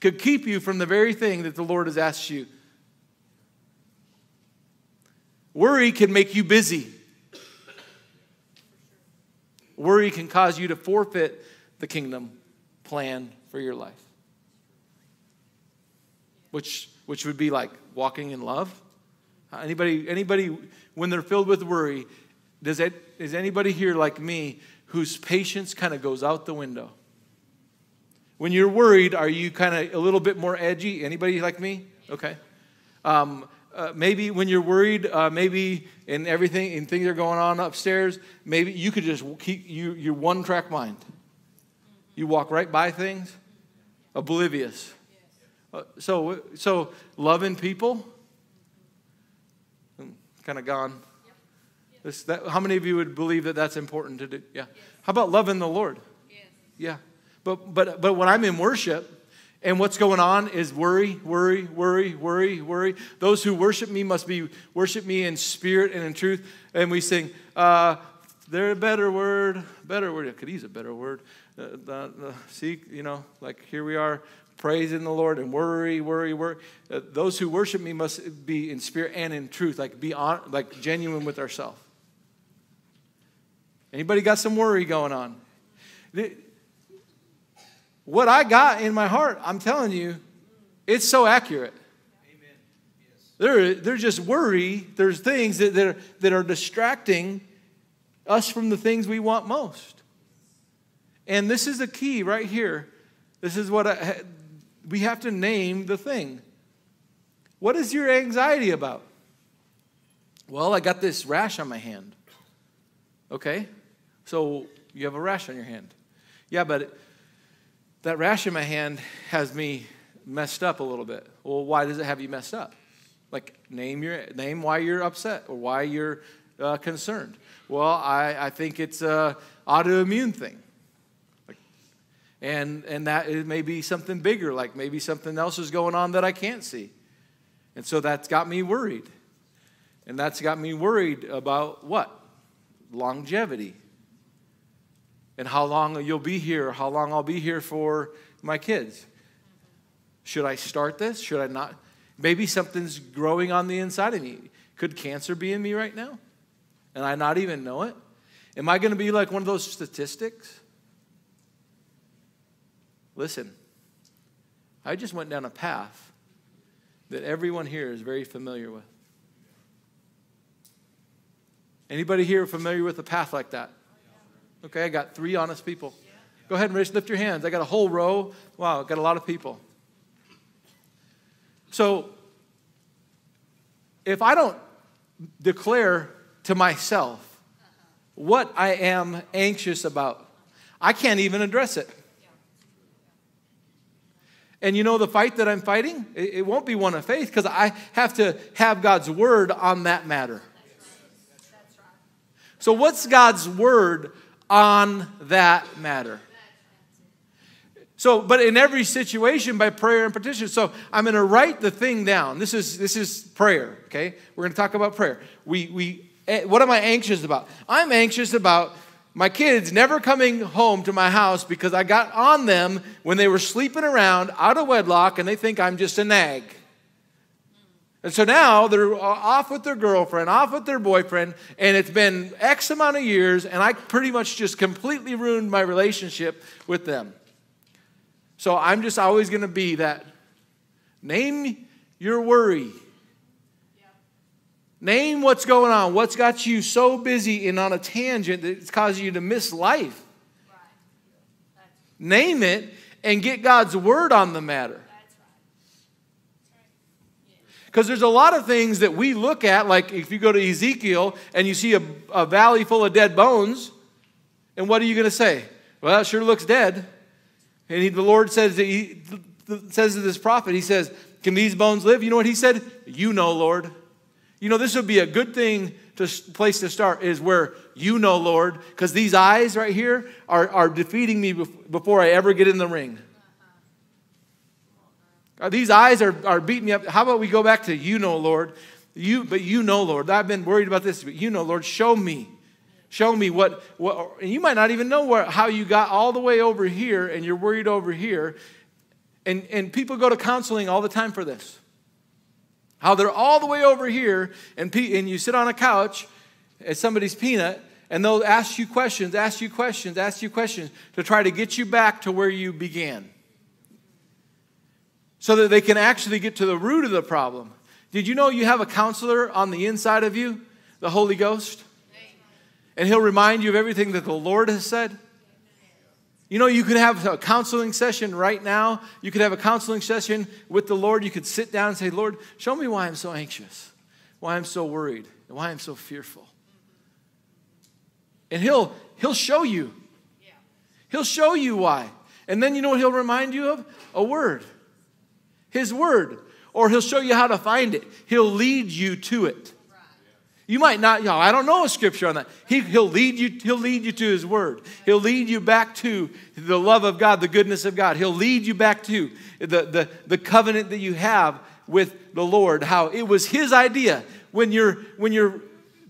could keep you from the very thing that the Lord has asked you. Worry can make you busy. Worry can cause you to forfeit the kingdom plan for your life. Which would be like walking in love. Anybody, when they're filled with worry, is anybody here like me whose patience kind of goes out the window? When you're worried, are you kind of a little bit more edgy? Anybody like me? Okay. Maybe when you're worried, maybe in everything, and things are going on upstairs, maybe you could just keep your one-track mind. You walk right by things, oblivious. So loving people, kind of gone. Yep. Yep. How many of you would believe that that's important to do? Yeah. Yes. How about loving the Lord? Yes. Yeah. But when I'm in worship, and what's going on is worry, worry, worry, worry, worry. Those who worship me must be worship me in spirit and in truth. And we sing, "There's a better word, better word." I could use a better word. See, you know, like here we are. Praising the Lord and worry, worry, worry. Those who worship me must be in spirit and in truth, like be genuine with ourselves. Anybody got some worry going on? What I got in my heart, I'm telling you, it's so accurate. Amen. Yes. There's just worry. There's things that are distracting us from the things we want most. And this is the key right here. This is what we have to name the thing. What is your anxiety about? Well, I got this rash on my hand. Okay, so you have a rash on your hand. Yeah, but that rash in my hand has me messed up a little bit. Well, why does it have you messed up? Like, name why you're upset or why you're concerned. Well, I think it's an autoimmune thing. And that it may be something bigger, like maybe something else is going on that I can't see. And so that's got me worried. And that's got me worried about what? Longevity. And how long you'll be here, how long I'll be here for my kids. Should I start this? Should I not? Maybe something's growing on the inside of me. Could cancer be in me right now? And I not even know it? Am I going to be like one of those statistics? Listen, I just went down a path that everyone here is very familiar with. Anybody here familiar with a path like that? Okay, I got three honest people. Go ahead, Rich, lift your hands. I got a whole row. Wow, I got a lot of people. So, if I don't declare to myself what I am anxious about, I can't even address it. And you know the fight that I'm fighting? It won't be one of faith because I have to have God's word on that matter. So what's God's word on that matter? So, but in every situation by prayer and petition. So I'm going to write the thing down. This is prayer, okay? We're going to talk about prayer. What am I anxious about? I'm anxious about my kids never coming home to my house because I got on them when they were sleeping around out of wedlock and they think I'm just a nag. And so now they're off with their girlfriend, off with their boyfriend, and it's been X amount of years, and I pretty much just completely ruined my relationship with them. So I'm just always going to be that. Name your worry. Yep. Name what's going on, what's got you so busy and on a tangent that it's causing you to miss life. Right. That's right. Name it and get God's word on the matter. Because there's a lot of things that we look at, like if you go to Ezekiel and you see a valley full of dead bones, and what are you going to say? Well, it sure looks dead. And the Lord says to this prophet, he says, can these bones live? You know what he said? You know, Lord. You know, this would be a good thing place to start is where you know, Lord, because these eyes right here are defeating me before I ever get in the ring. These eyes are beating me up. How about we go back to you know, Lord. You know, Lord. I've been worried about this, but you know, Lord, show me. Show me what and you might not even know how you got all the way over here and you're worried over here. And people go to counseling all the time for this. How they're all the way over here and you sit on a couch at somebody's peanut and they'll ask you questions to try to get you back to where you began. So that they can actually get to the root of the problem. Did you know you have a counselor on the inside of you, the Holy Ghost? And he'll remind you of everything that the Lord has said. You know, you can have a counseling session right now. You could have a counseling session with the Lord. You could sit down and say, Lord, show me why I'm so anxious, why I'm so worried, and why I'm so fearful. And he'll show you. He'll show you why. And then you know what he'll remind you of? A word. His word, or he'll show you how to find it. He'll lead you to it. You might not, you know, I don't know a scripture on that. He'll lead you to his word. He'll lead you back to the love of God, the goodness of God. He'll lead you back to the covenant that you have with the Lord, how it was his idea.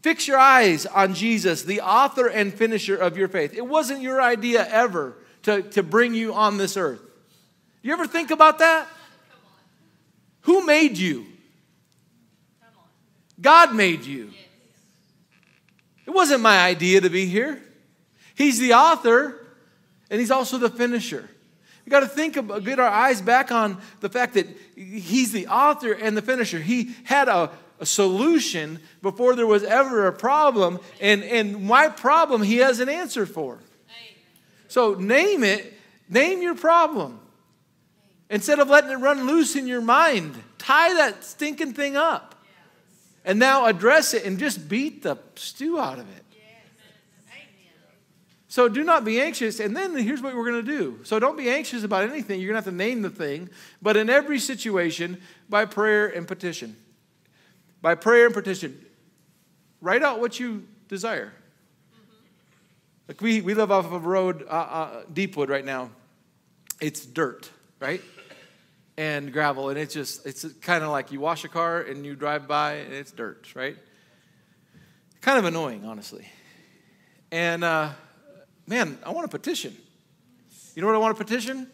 Fix your eyes on Jesus, the author and finisher of your faith. It wasn't your idea ever to bring you on this earth. You ever think about that? Who made you? God made you. It wasn't my idea to be here. He's the author, and he's also the finisher. We've got to think about, get our eyes back on the fact that he's the author and the finisher. He had a solution before there was ever a problem, and my problem he has an answer for. So name it. Name your problem. Instead of letting it run loose in your mind, tie that stinking thing up. And now address it and just beat the stew out of it. So do not be anxious. And then here's what we're going to do. So don't be anxious about anything. You're going to have to name the thing. But in every situation, by prayer and petition. By prayer and petition. Write out what you desire. Like we live off of a road, Deepwood right now. It's dirt, right? And gravel. And it's kind of like you wash a car and you drive by and it's dirt, right? Kind of annoying, honestly. And, man, I want a petition. You know what I want to petition?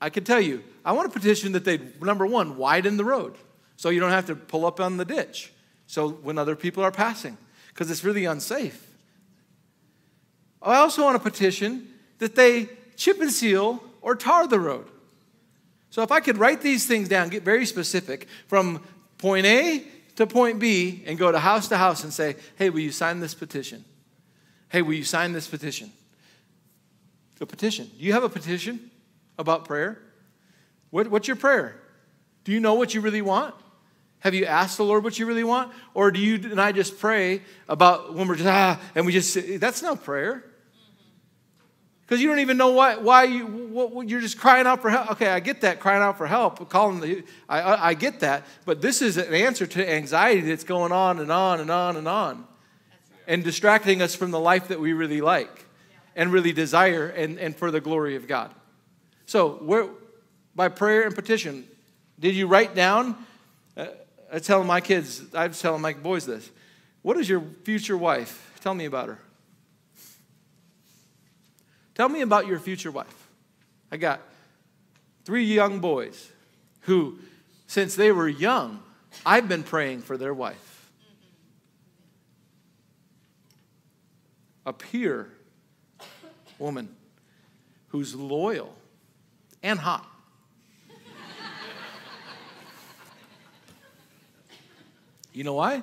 I can tell you. I want to petition that they, number one, widen the road. So you don't have to pull up on the ditch. So when other people are passing. Because it's really unsafe. I also want to petition that they chip and seal or tar the road. So if I could write these things down, get very specific, from point A to point B, and go to house and say, hey, will you sign this petition? Hey, will you sign this petition? A petition. Do you have a petition about prayer? What's your prayer? Do you know what you really want? Have you asked the Lord what you really want? Or do you and I just pray about when we're just, and we just, that's no prayer. Because you don't even know why you're just crying out for help. Okay, I get that, crying out for help, calling the, I get that. But this is an answer to anxiety that's going on and on and on and on. And distracting us from the life that we really like and really desire and for the glory of God. So, by prayer and petition, did you write down? I tell my kids, I was telling my boys this. What is your future wife? Tell me about her. Tell me about your future wife. I got 3 young boys who, since they were young, I've been praying for their wife. A pure woman who's loyal and hot. You know why?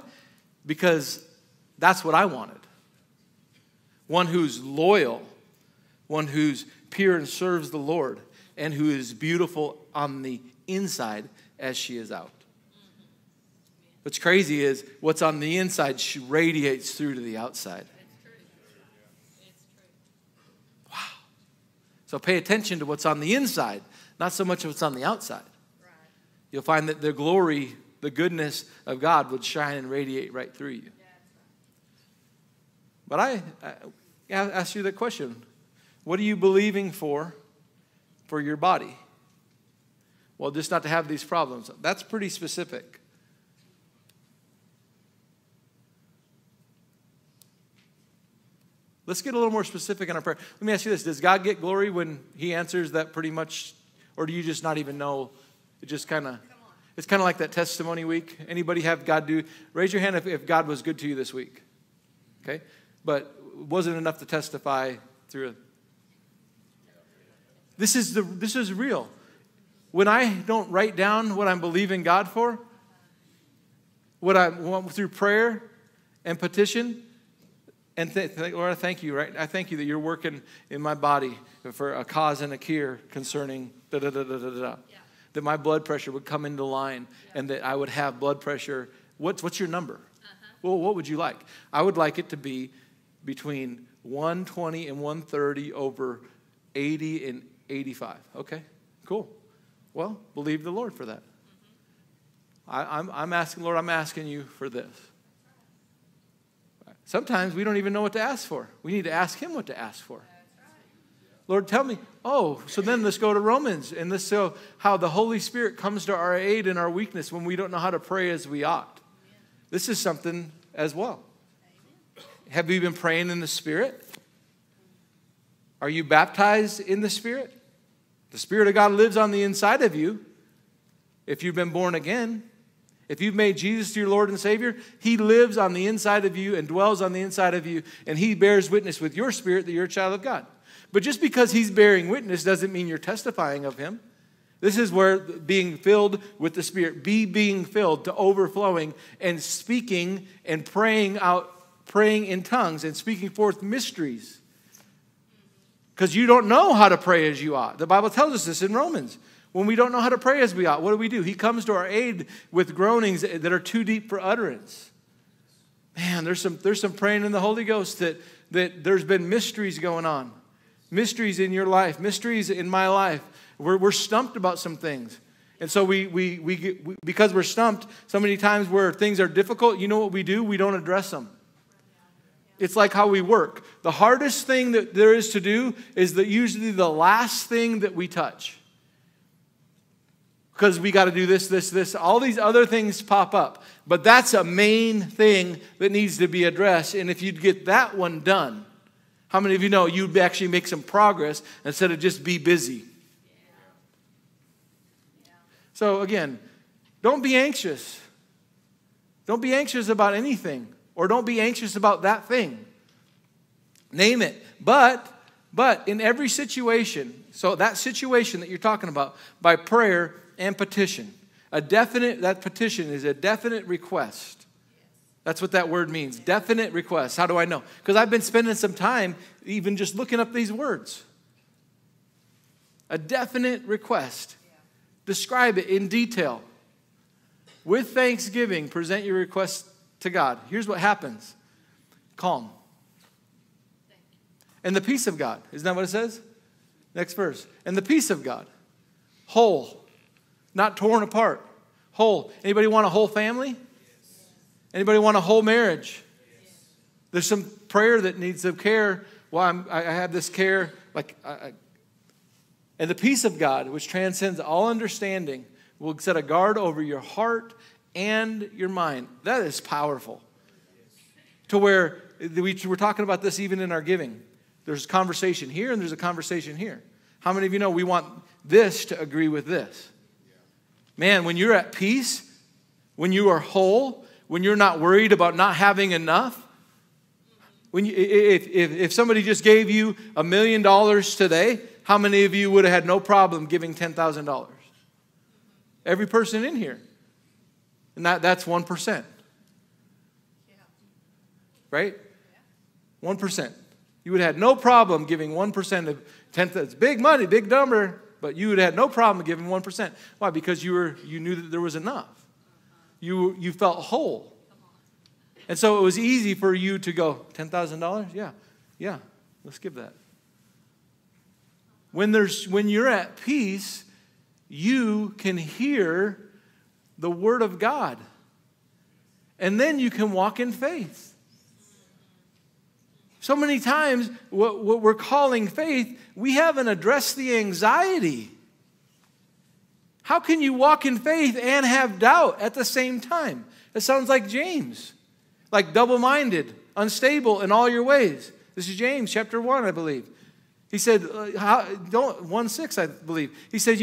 Because that's what I wanted. One who's loyal, one who's pure and serves the Lord, and who is beautiful on the inside as she is out. What's crazy is what's on the inside, she radiates through to the outside. Wow. So pay attention to what's on the inside, not so much what's on the outside. You'll find that their glory, the goodness of God would shine and radiate right through you. But I ask you the question. What are you believing for your body? Well, just not to have these problems. That's pretty specific. Let's get a little more specific in our prayer. Let me ask you this. Does God get glory when he answers that pretty much? Or do you just not even know? It just kind of... It's kind of like that testimony week. Anybody have God do? Raise your hand if God was good to you this week. Okay? But it wasn't enough to testify through. This is real. When I don't write down what I'm believing God for, what I want through prayer and petition, and Lord, I thank you, right? I thank you that you're working in my body for a cause and a cure concerning da-da-da-da-da-da. Yeah. That my blood pressure would come into line and that I would have blood pressure. What's your number? Well, what would you like? I would like it to be between 120 and 130 over 80 and 85. Okay, cool. Well, believe the Lord for that. I'm asking, Lord, I'm asking you for this. Sometimes we don't even know what to ask for. We need to ask him what to ask for. Lord, tell me, oh, so then let's go to Romans, and let's show how the Holy Spirit comes to our aid in our weakness when we don't know how to pray as we ought. Amen. This is something as well. Amen. Have you been praying in the Spirit? Are you baptized in the Spirit? The Spirit of God lives on the inside of you if you've been born again. If you've made Jesus your Lord and Savior, he lives on the inside of you and dwells on the inside of you, and he bears witness with your spirit that you're a child of God. But just because he's bearing witness doesn't mean you're testifying of him. This is where being filled with the Spirit, being filled to overflowing and speaking and praying in tongues and speaking forth mysteries. Because you don't know how to pray as you ought. The Bible tells us this in Romans. When we don't know how to pray as we ought, what do? He comes to our aid with groanings that are too deep for utterance. Man, there's some praying in the Holy Ghost that there's been mysteries going on. Mysteries in your life, mysteries in my life. We're stumped about some things. And so we because we're stumped so many times where things are difficult, you know what we do? We don't address them. It's like how we work. The hardest thing that there is to do is usually the last thing that we touch. Because we got to do this. All these other things pop up. But that's a main thing that needs to be addressed. And if you'd get that one done, how many of you know you'd actually make some progress instead of just be busy? So again, don't be anxious. Don't be anxious about anything, or don't be anxious about that thing. Name it. But in every situation, so that situation that you're talking about, by prayer and petition. That petition is a definite request. That's what that word means, definite request. How do I know? Because I've been spending some time even just looking up these words. A definite request. Describe it in detail. With thanksgiving, present your request to God. Here's what happens. Calm. And the peace of God. Isn't that what it says? Next verse. And the peace of God. Whole. Not torn apart. Whole. Anybody want a whole family? Yes. Anybody want a whole marriage? Yes. There's some prayer that needs some care. Well, I have this care. And the peace of God, which transcends all understanding, will set a guard over your heart and your mind. That is powerful. To where we're talking about this even in our giving. There's a conversation here and there's a conversation here. How many of you know we want this to agree with this? Man, when you're at peace, when you are whole, when you're not worried about not having enough, if somebody just gave you $1 million today, how many of you would have had no problem giving $10,000? Every person in here. And that's 1%. Right? 1%. You would have had no problem giving 1% of 10,000. It's big money, big number, but you would have had no problem giving 1%. Why? Because you knew that there was enough. You felt whole. And so it was easy for you to go, $10,000? Yeah, let's give that. When you're at peace, you can hear the word of God. And then you can walk in faith. So many times, what we're calling faith, we haven't addressed the anxiety. How can you walk in faith and have doubt at the same time? That sounds like James. Like double-minded, unstable in all your ways. This is James chapter 1, I believe. He said, 1:6, I believe. He said,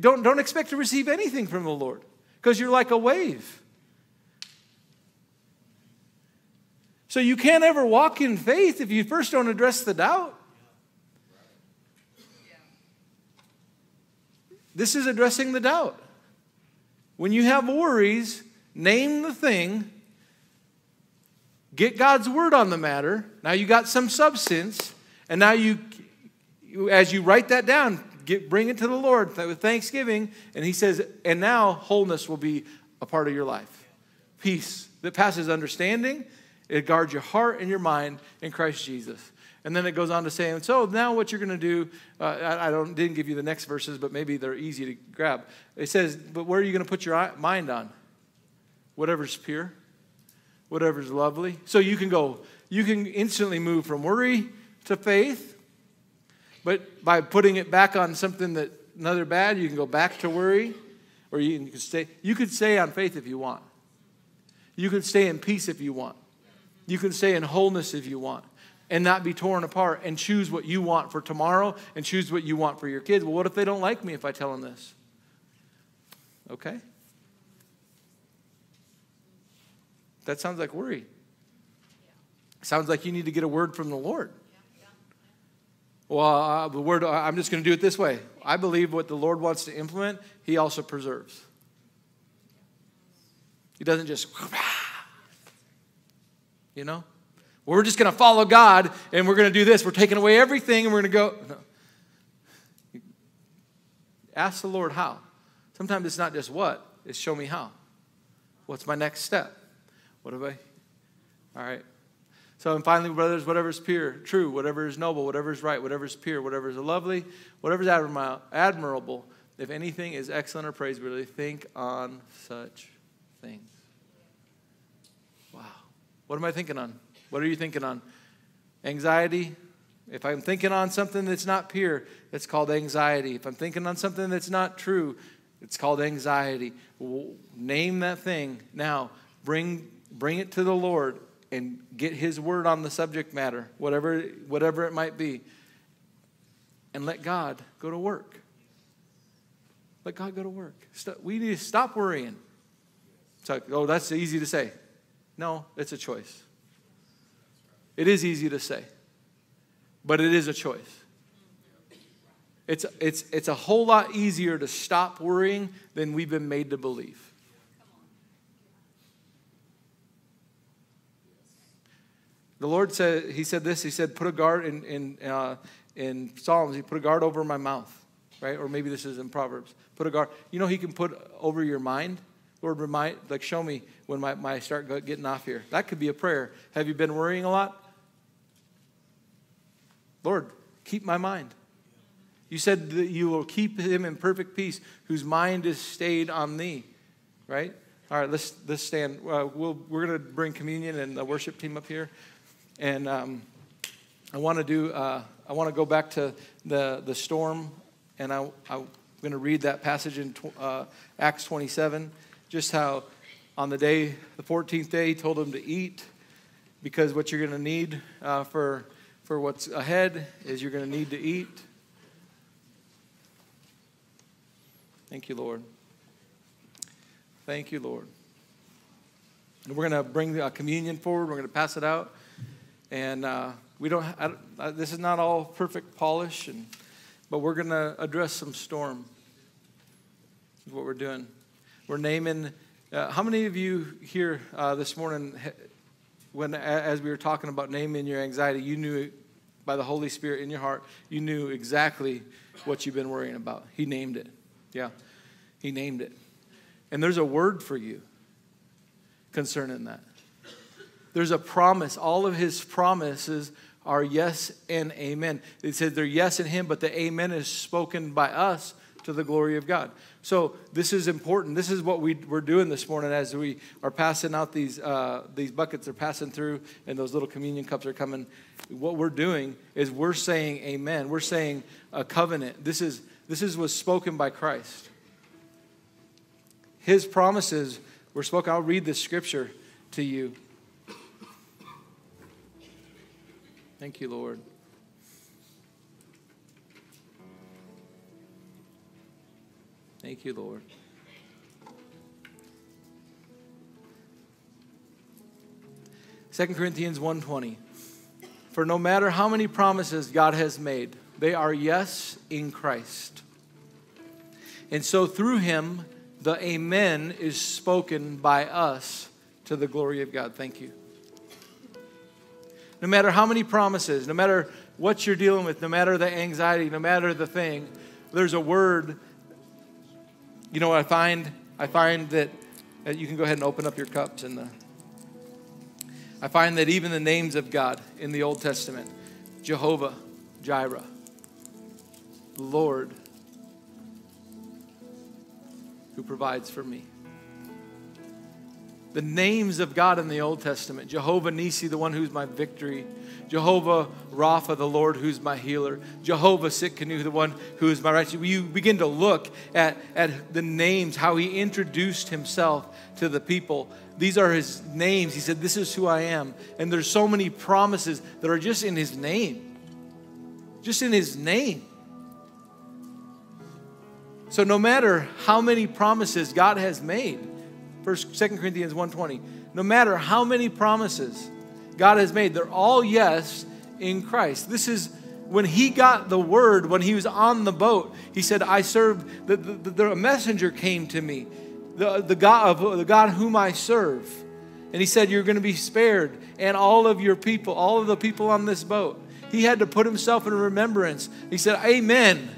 don't expect to receive anything from the Lord because you're like a wave. So you can't ever walk in faith if you first don't address the doubt. This is addressing the doubt. When you have worries, name the thing, get God's word on the matter. Now you got some substance. And now as you write that down, bring it to the Lord with thanksgiving. And he says, and now wholeness will be a part of your life. Peace that passes understanding. It guards your heart and your mind in Christ Jesus. And then it goes on to say, and so now what you're going to do, I didn't give you the next verses, but maybe they're easy to grab. It says, but where are you going to put your mind on? Whatever's pure, whatever's lovely. So you can instantly move from worry to faith, but by putting it back on something that another bad, you can go back to worry, or you can stay. You could stay on faith if you want. You can stay in peace if you want. You can stay in wholeness if you want, and not be torn apart. And choose what you want for tomorrow, and choose what you want for your kids. Well, what if they don't like me if I tell them this? Okay, That sounds like worry. Yeah. Sounds like you need to get a word from the Lord. Well, the word, I'm just going to do it this way. I believe what the Lord wants to implement, he also preserves. He doesn't just, you know. Well, we're just going to follow God, and we're going to do this. We're taking away everything, and we're going to go. No. Ask the Lord how. Sometimes it's not just what. It's show me how. What's my next step? What have I? All right. So, and finally, brothers, whatever is pure, true, whatever is noble, whatever is right, whatever is pure, whatever is lovely, whatever is admirable, if anything is excellent or praiseworthy, think on such things. Wow. What am I thinking on? What are you thinking on? Anxiety. If I'm thinking on something that's not pure, it's called anxiety. If I'm thinking on something that's not true, it's called anxiety. Name that thing. Now, bring it to the Lord and get his word on the subject matter, whatever it might be, and let God go to work. Let God go to work. We need to stop worrying. It's like, oh, that's easy to say. No, it's a choice. It is easy to say, but it is a choice. It's a whole lot easier to stop worrying than we've been made to believe. The Lord said, he said this, he said, put a guard in Psalms, he put a guard over my mouth, right? Or maybe this is in Proverbs. Put a guard. You know, he can put over your mind. Lord, remind, like, show me when my start getting off here. That could be a prayer. Have you been worrying a lot? Lord, keep my mind. You said that you will keep him in perfect peace whose mind is stayed on thee, right? All right, let's stand. We're going to bring communion and the worship team up here. And I want to go back to the storm, and I'm going to read that passage in Acts 27, just how on the day, the 14th day, he told them to eat, because what you're going to need for what's ahead is you're going to need to eat. Thank you, Lord. Thank you, Lord. And we're going to bring communion forward. We're going to pass it out. And this is not all perfect polish, but we're going to address some storm is what we're doing. We're naming, how many of you here this morning, as we were talking about naming your anxiety, you knew by the Holy Spirit in your heart, you knew exactly what you've been worrying about. He named it. Yeah, he named it. And there's a word for you concerning that. There's a promise. All of his promises are yes and amen. It says they're yes in him, but the amen is spoken by us to the glory of God. So this is important. This is what we're doing this morning as we are passing out these buckets. They're passing through, and those little communion cups are coming. What we're doing is we're saying amen. We're saying a covenant. This was spoken by Christ. His promises were spoken. I'll read this scripture to you. Thank you, Lord. Thank you, Lord. Second Corinthians 1:20. For no matter how many promises God has made, they are yes in Christ. And so through him, the amen is spoken by us to the glory of God. Thank you. No matter how many promises, no matter what you're dealing with, no matter the anxiety, no matter the thing, there's a word. You know what I find? I find that you can go ahead and open up your cups. I find that even the names of God in the Old Testament, Jehovah, Jireh, Lord, who provides for me. The names of God in the Old Testament. Jehovah Nissi, the one who's my victory. Jehovah Rapha, the Lord who's my healer. Jehovah Sitkanu, the one who is my righteousness. You begin to look at the names, how he introduced himself to the people. These are his names. He said, this is who I am. And there's so many promises that are just in his name. Just in his name. So no matter how many promises God has made, 2 Corinthians 1:20. No matter how many promises God has made, they're all yes in Christ. This is when he got the word, when he was on the boat, he said, I served, the messenger came to me, the God whom I serve. And he said, you're going to be spared, and all of your people, all of the people on this boat. He had to put himself in remembrance. He said, amen,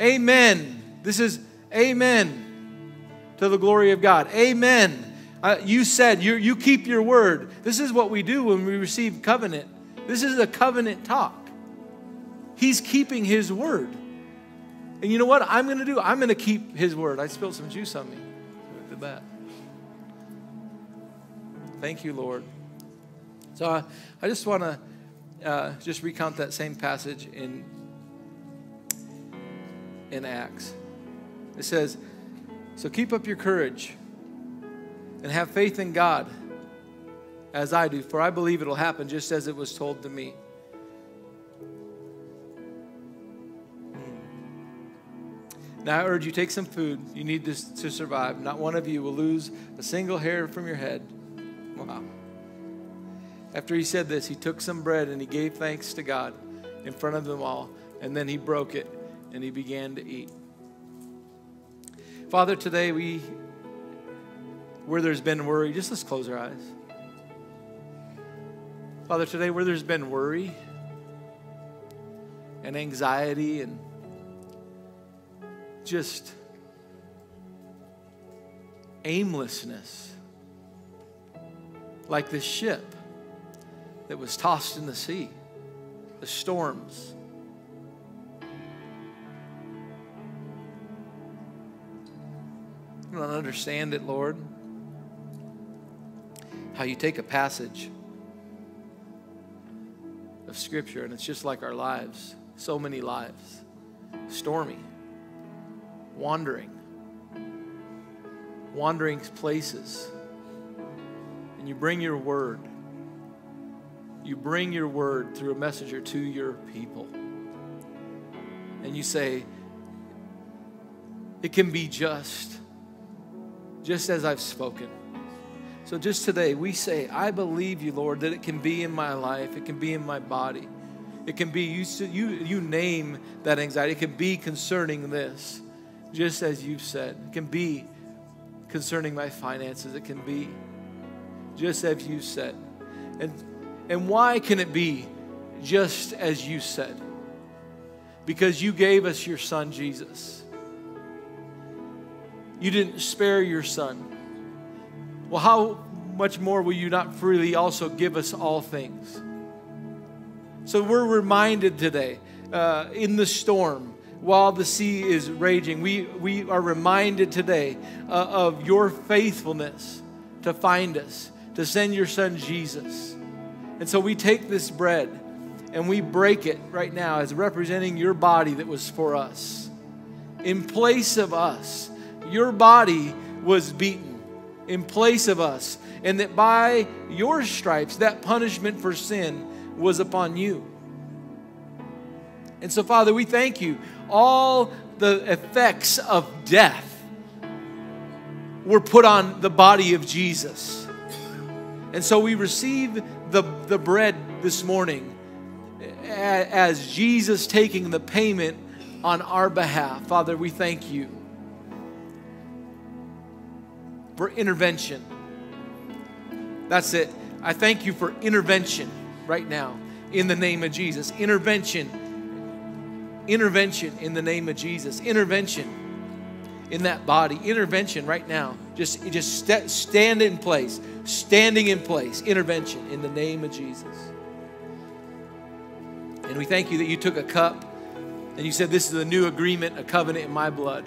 amen. This is amen to the glory of God. Amen. You said, you keep your word. This is what we do when we receive covenant. This is a covenant talk. He's keeping his word. And you know what I'm going to do? I'm going to keep his word. I spilled some juice on me. Look at that. Thank you, Lord. So I just want to just recount that same passage in Acts. It says, so keep up your courage and have faith in God as I do, for I believe it'll happen just as it was told to me. Now I urge you, take some food. You need this to survive. Not one of you will lose a single hair from your head. Wow. After he said this, he took some bread and he gave thanks to God in front of them all. And then he broke it and he began to eat. Father, today where there's been worry, just let's close our eyes. Father, today where there's been worry and anxiety and just aimlessness, like this ship that was tossed in the sea, the storms. I don't understand it, Lord. How you take a passage of Scripture, and it's just like our lives, so many lives, stormy, wandering places, and you bring your word. You bring your word through a messenger to your people, and you say, it can be just as I've spoken. So just today, we say, I believe you, Lord, that it can be in my life. It can be in my body. It can be, you name that anxiety. It can be concerning this, just as you've said. It can be concerning my finances. It can be just as you said. And why can it be just as you said? Because you gave us your son, Jesus. You didn't spare your son. Well, how much more will you not freely also give us all things? So we're reminded today, in the storm, while the sea is raging, we are reminded today of your faithfulness to find us, to send your son Jesus. And so we take this bread and we break it right now as representing your body that was for us. In place of us, your body was beaten. In place of us, and that by your stripes, that punishment for sin was upon you. And so, Father, we thank you. All the effects of death were put on the body of Jesus. And so we receive the bread this morning as Jesus taking the payment on our behalf. Father, we thank you for intervention. That's it. I thank you for intervention right now in the name of Jesus. Intervention. Intervention in the name of Jesus. Intervention in that body. Intervention right now. Just stand in place. Standing in place. Intervention in the name of Jesus. And we thank you that you took a cup and you said, this is a new agreement, a covenant in my blood.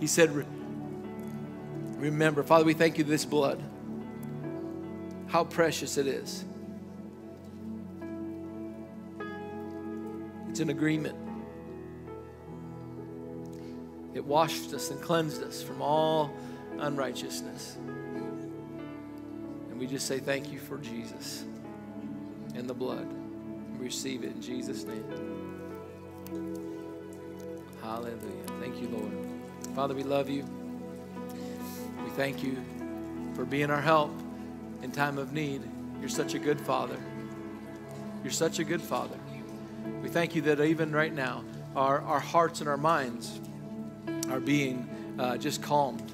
He said, remember, Father, we thank you for this blood, how precious it is. It's an agreement. It washed us and cleansed us from all unrighteousness. And we just say thank you for Jesus and the blood. We receive it in Jesus' name. Hallelujah. Thank you, Lord. Father, we love you. Thank you for being our help in time of need. You're such a good Father. You're such a good Father. We thank you that even right now, our hearts and our minds are being just calmed.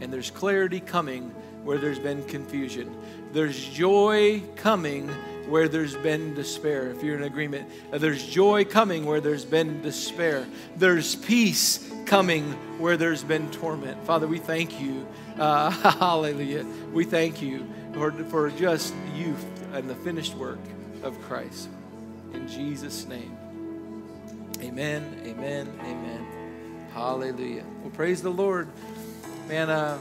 And there's clarity coming where there's been confusion. There's joy coming where there's been despair. If you're in agreement, there's joy coming where there's been despair. There's peace coming where there's been torment. Father, we thank you. Hallelujah. We thank you for just you and the finished work of Christ. In Jesus' name. Amen, amen, amen. Hallelujah. Well, praise the Lord. Man, I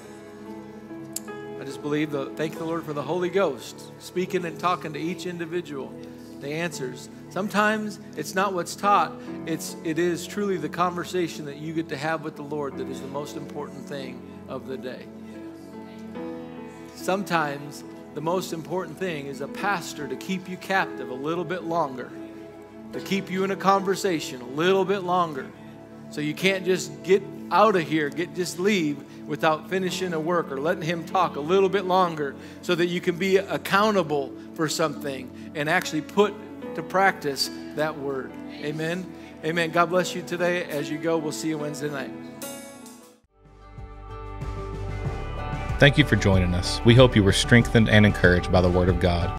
just believe, thank the Lord for the Holy Ghost speaking and talking to each individual. The answers. Sometimes it's not what's taught. It is truly the conversation that you get to have with the Lord that is the most important thing of the day. Sometimes the most important thing is a pastor to keep you captive a little bit longer, to keep you in a conversation a little bit longer. So you can't just get out of here, just leave without finishing a work or letting him talk a little bit longer so that you can be accountable for something and actually put to practice that word. Amen. Amen. God bless you today. As you go, we'll see you Wednesday night. Thank you for joining us. We hope you were strengthened and encouraged by the Word of God.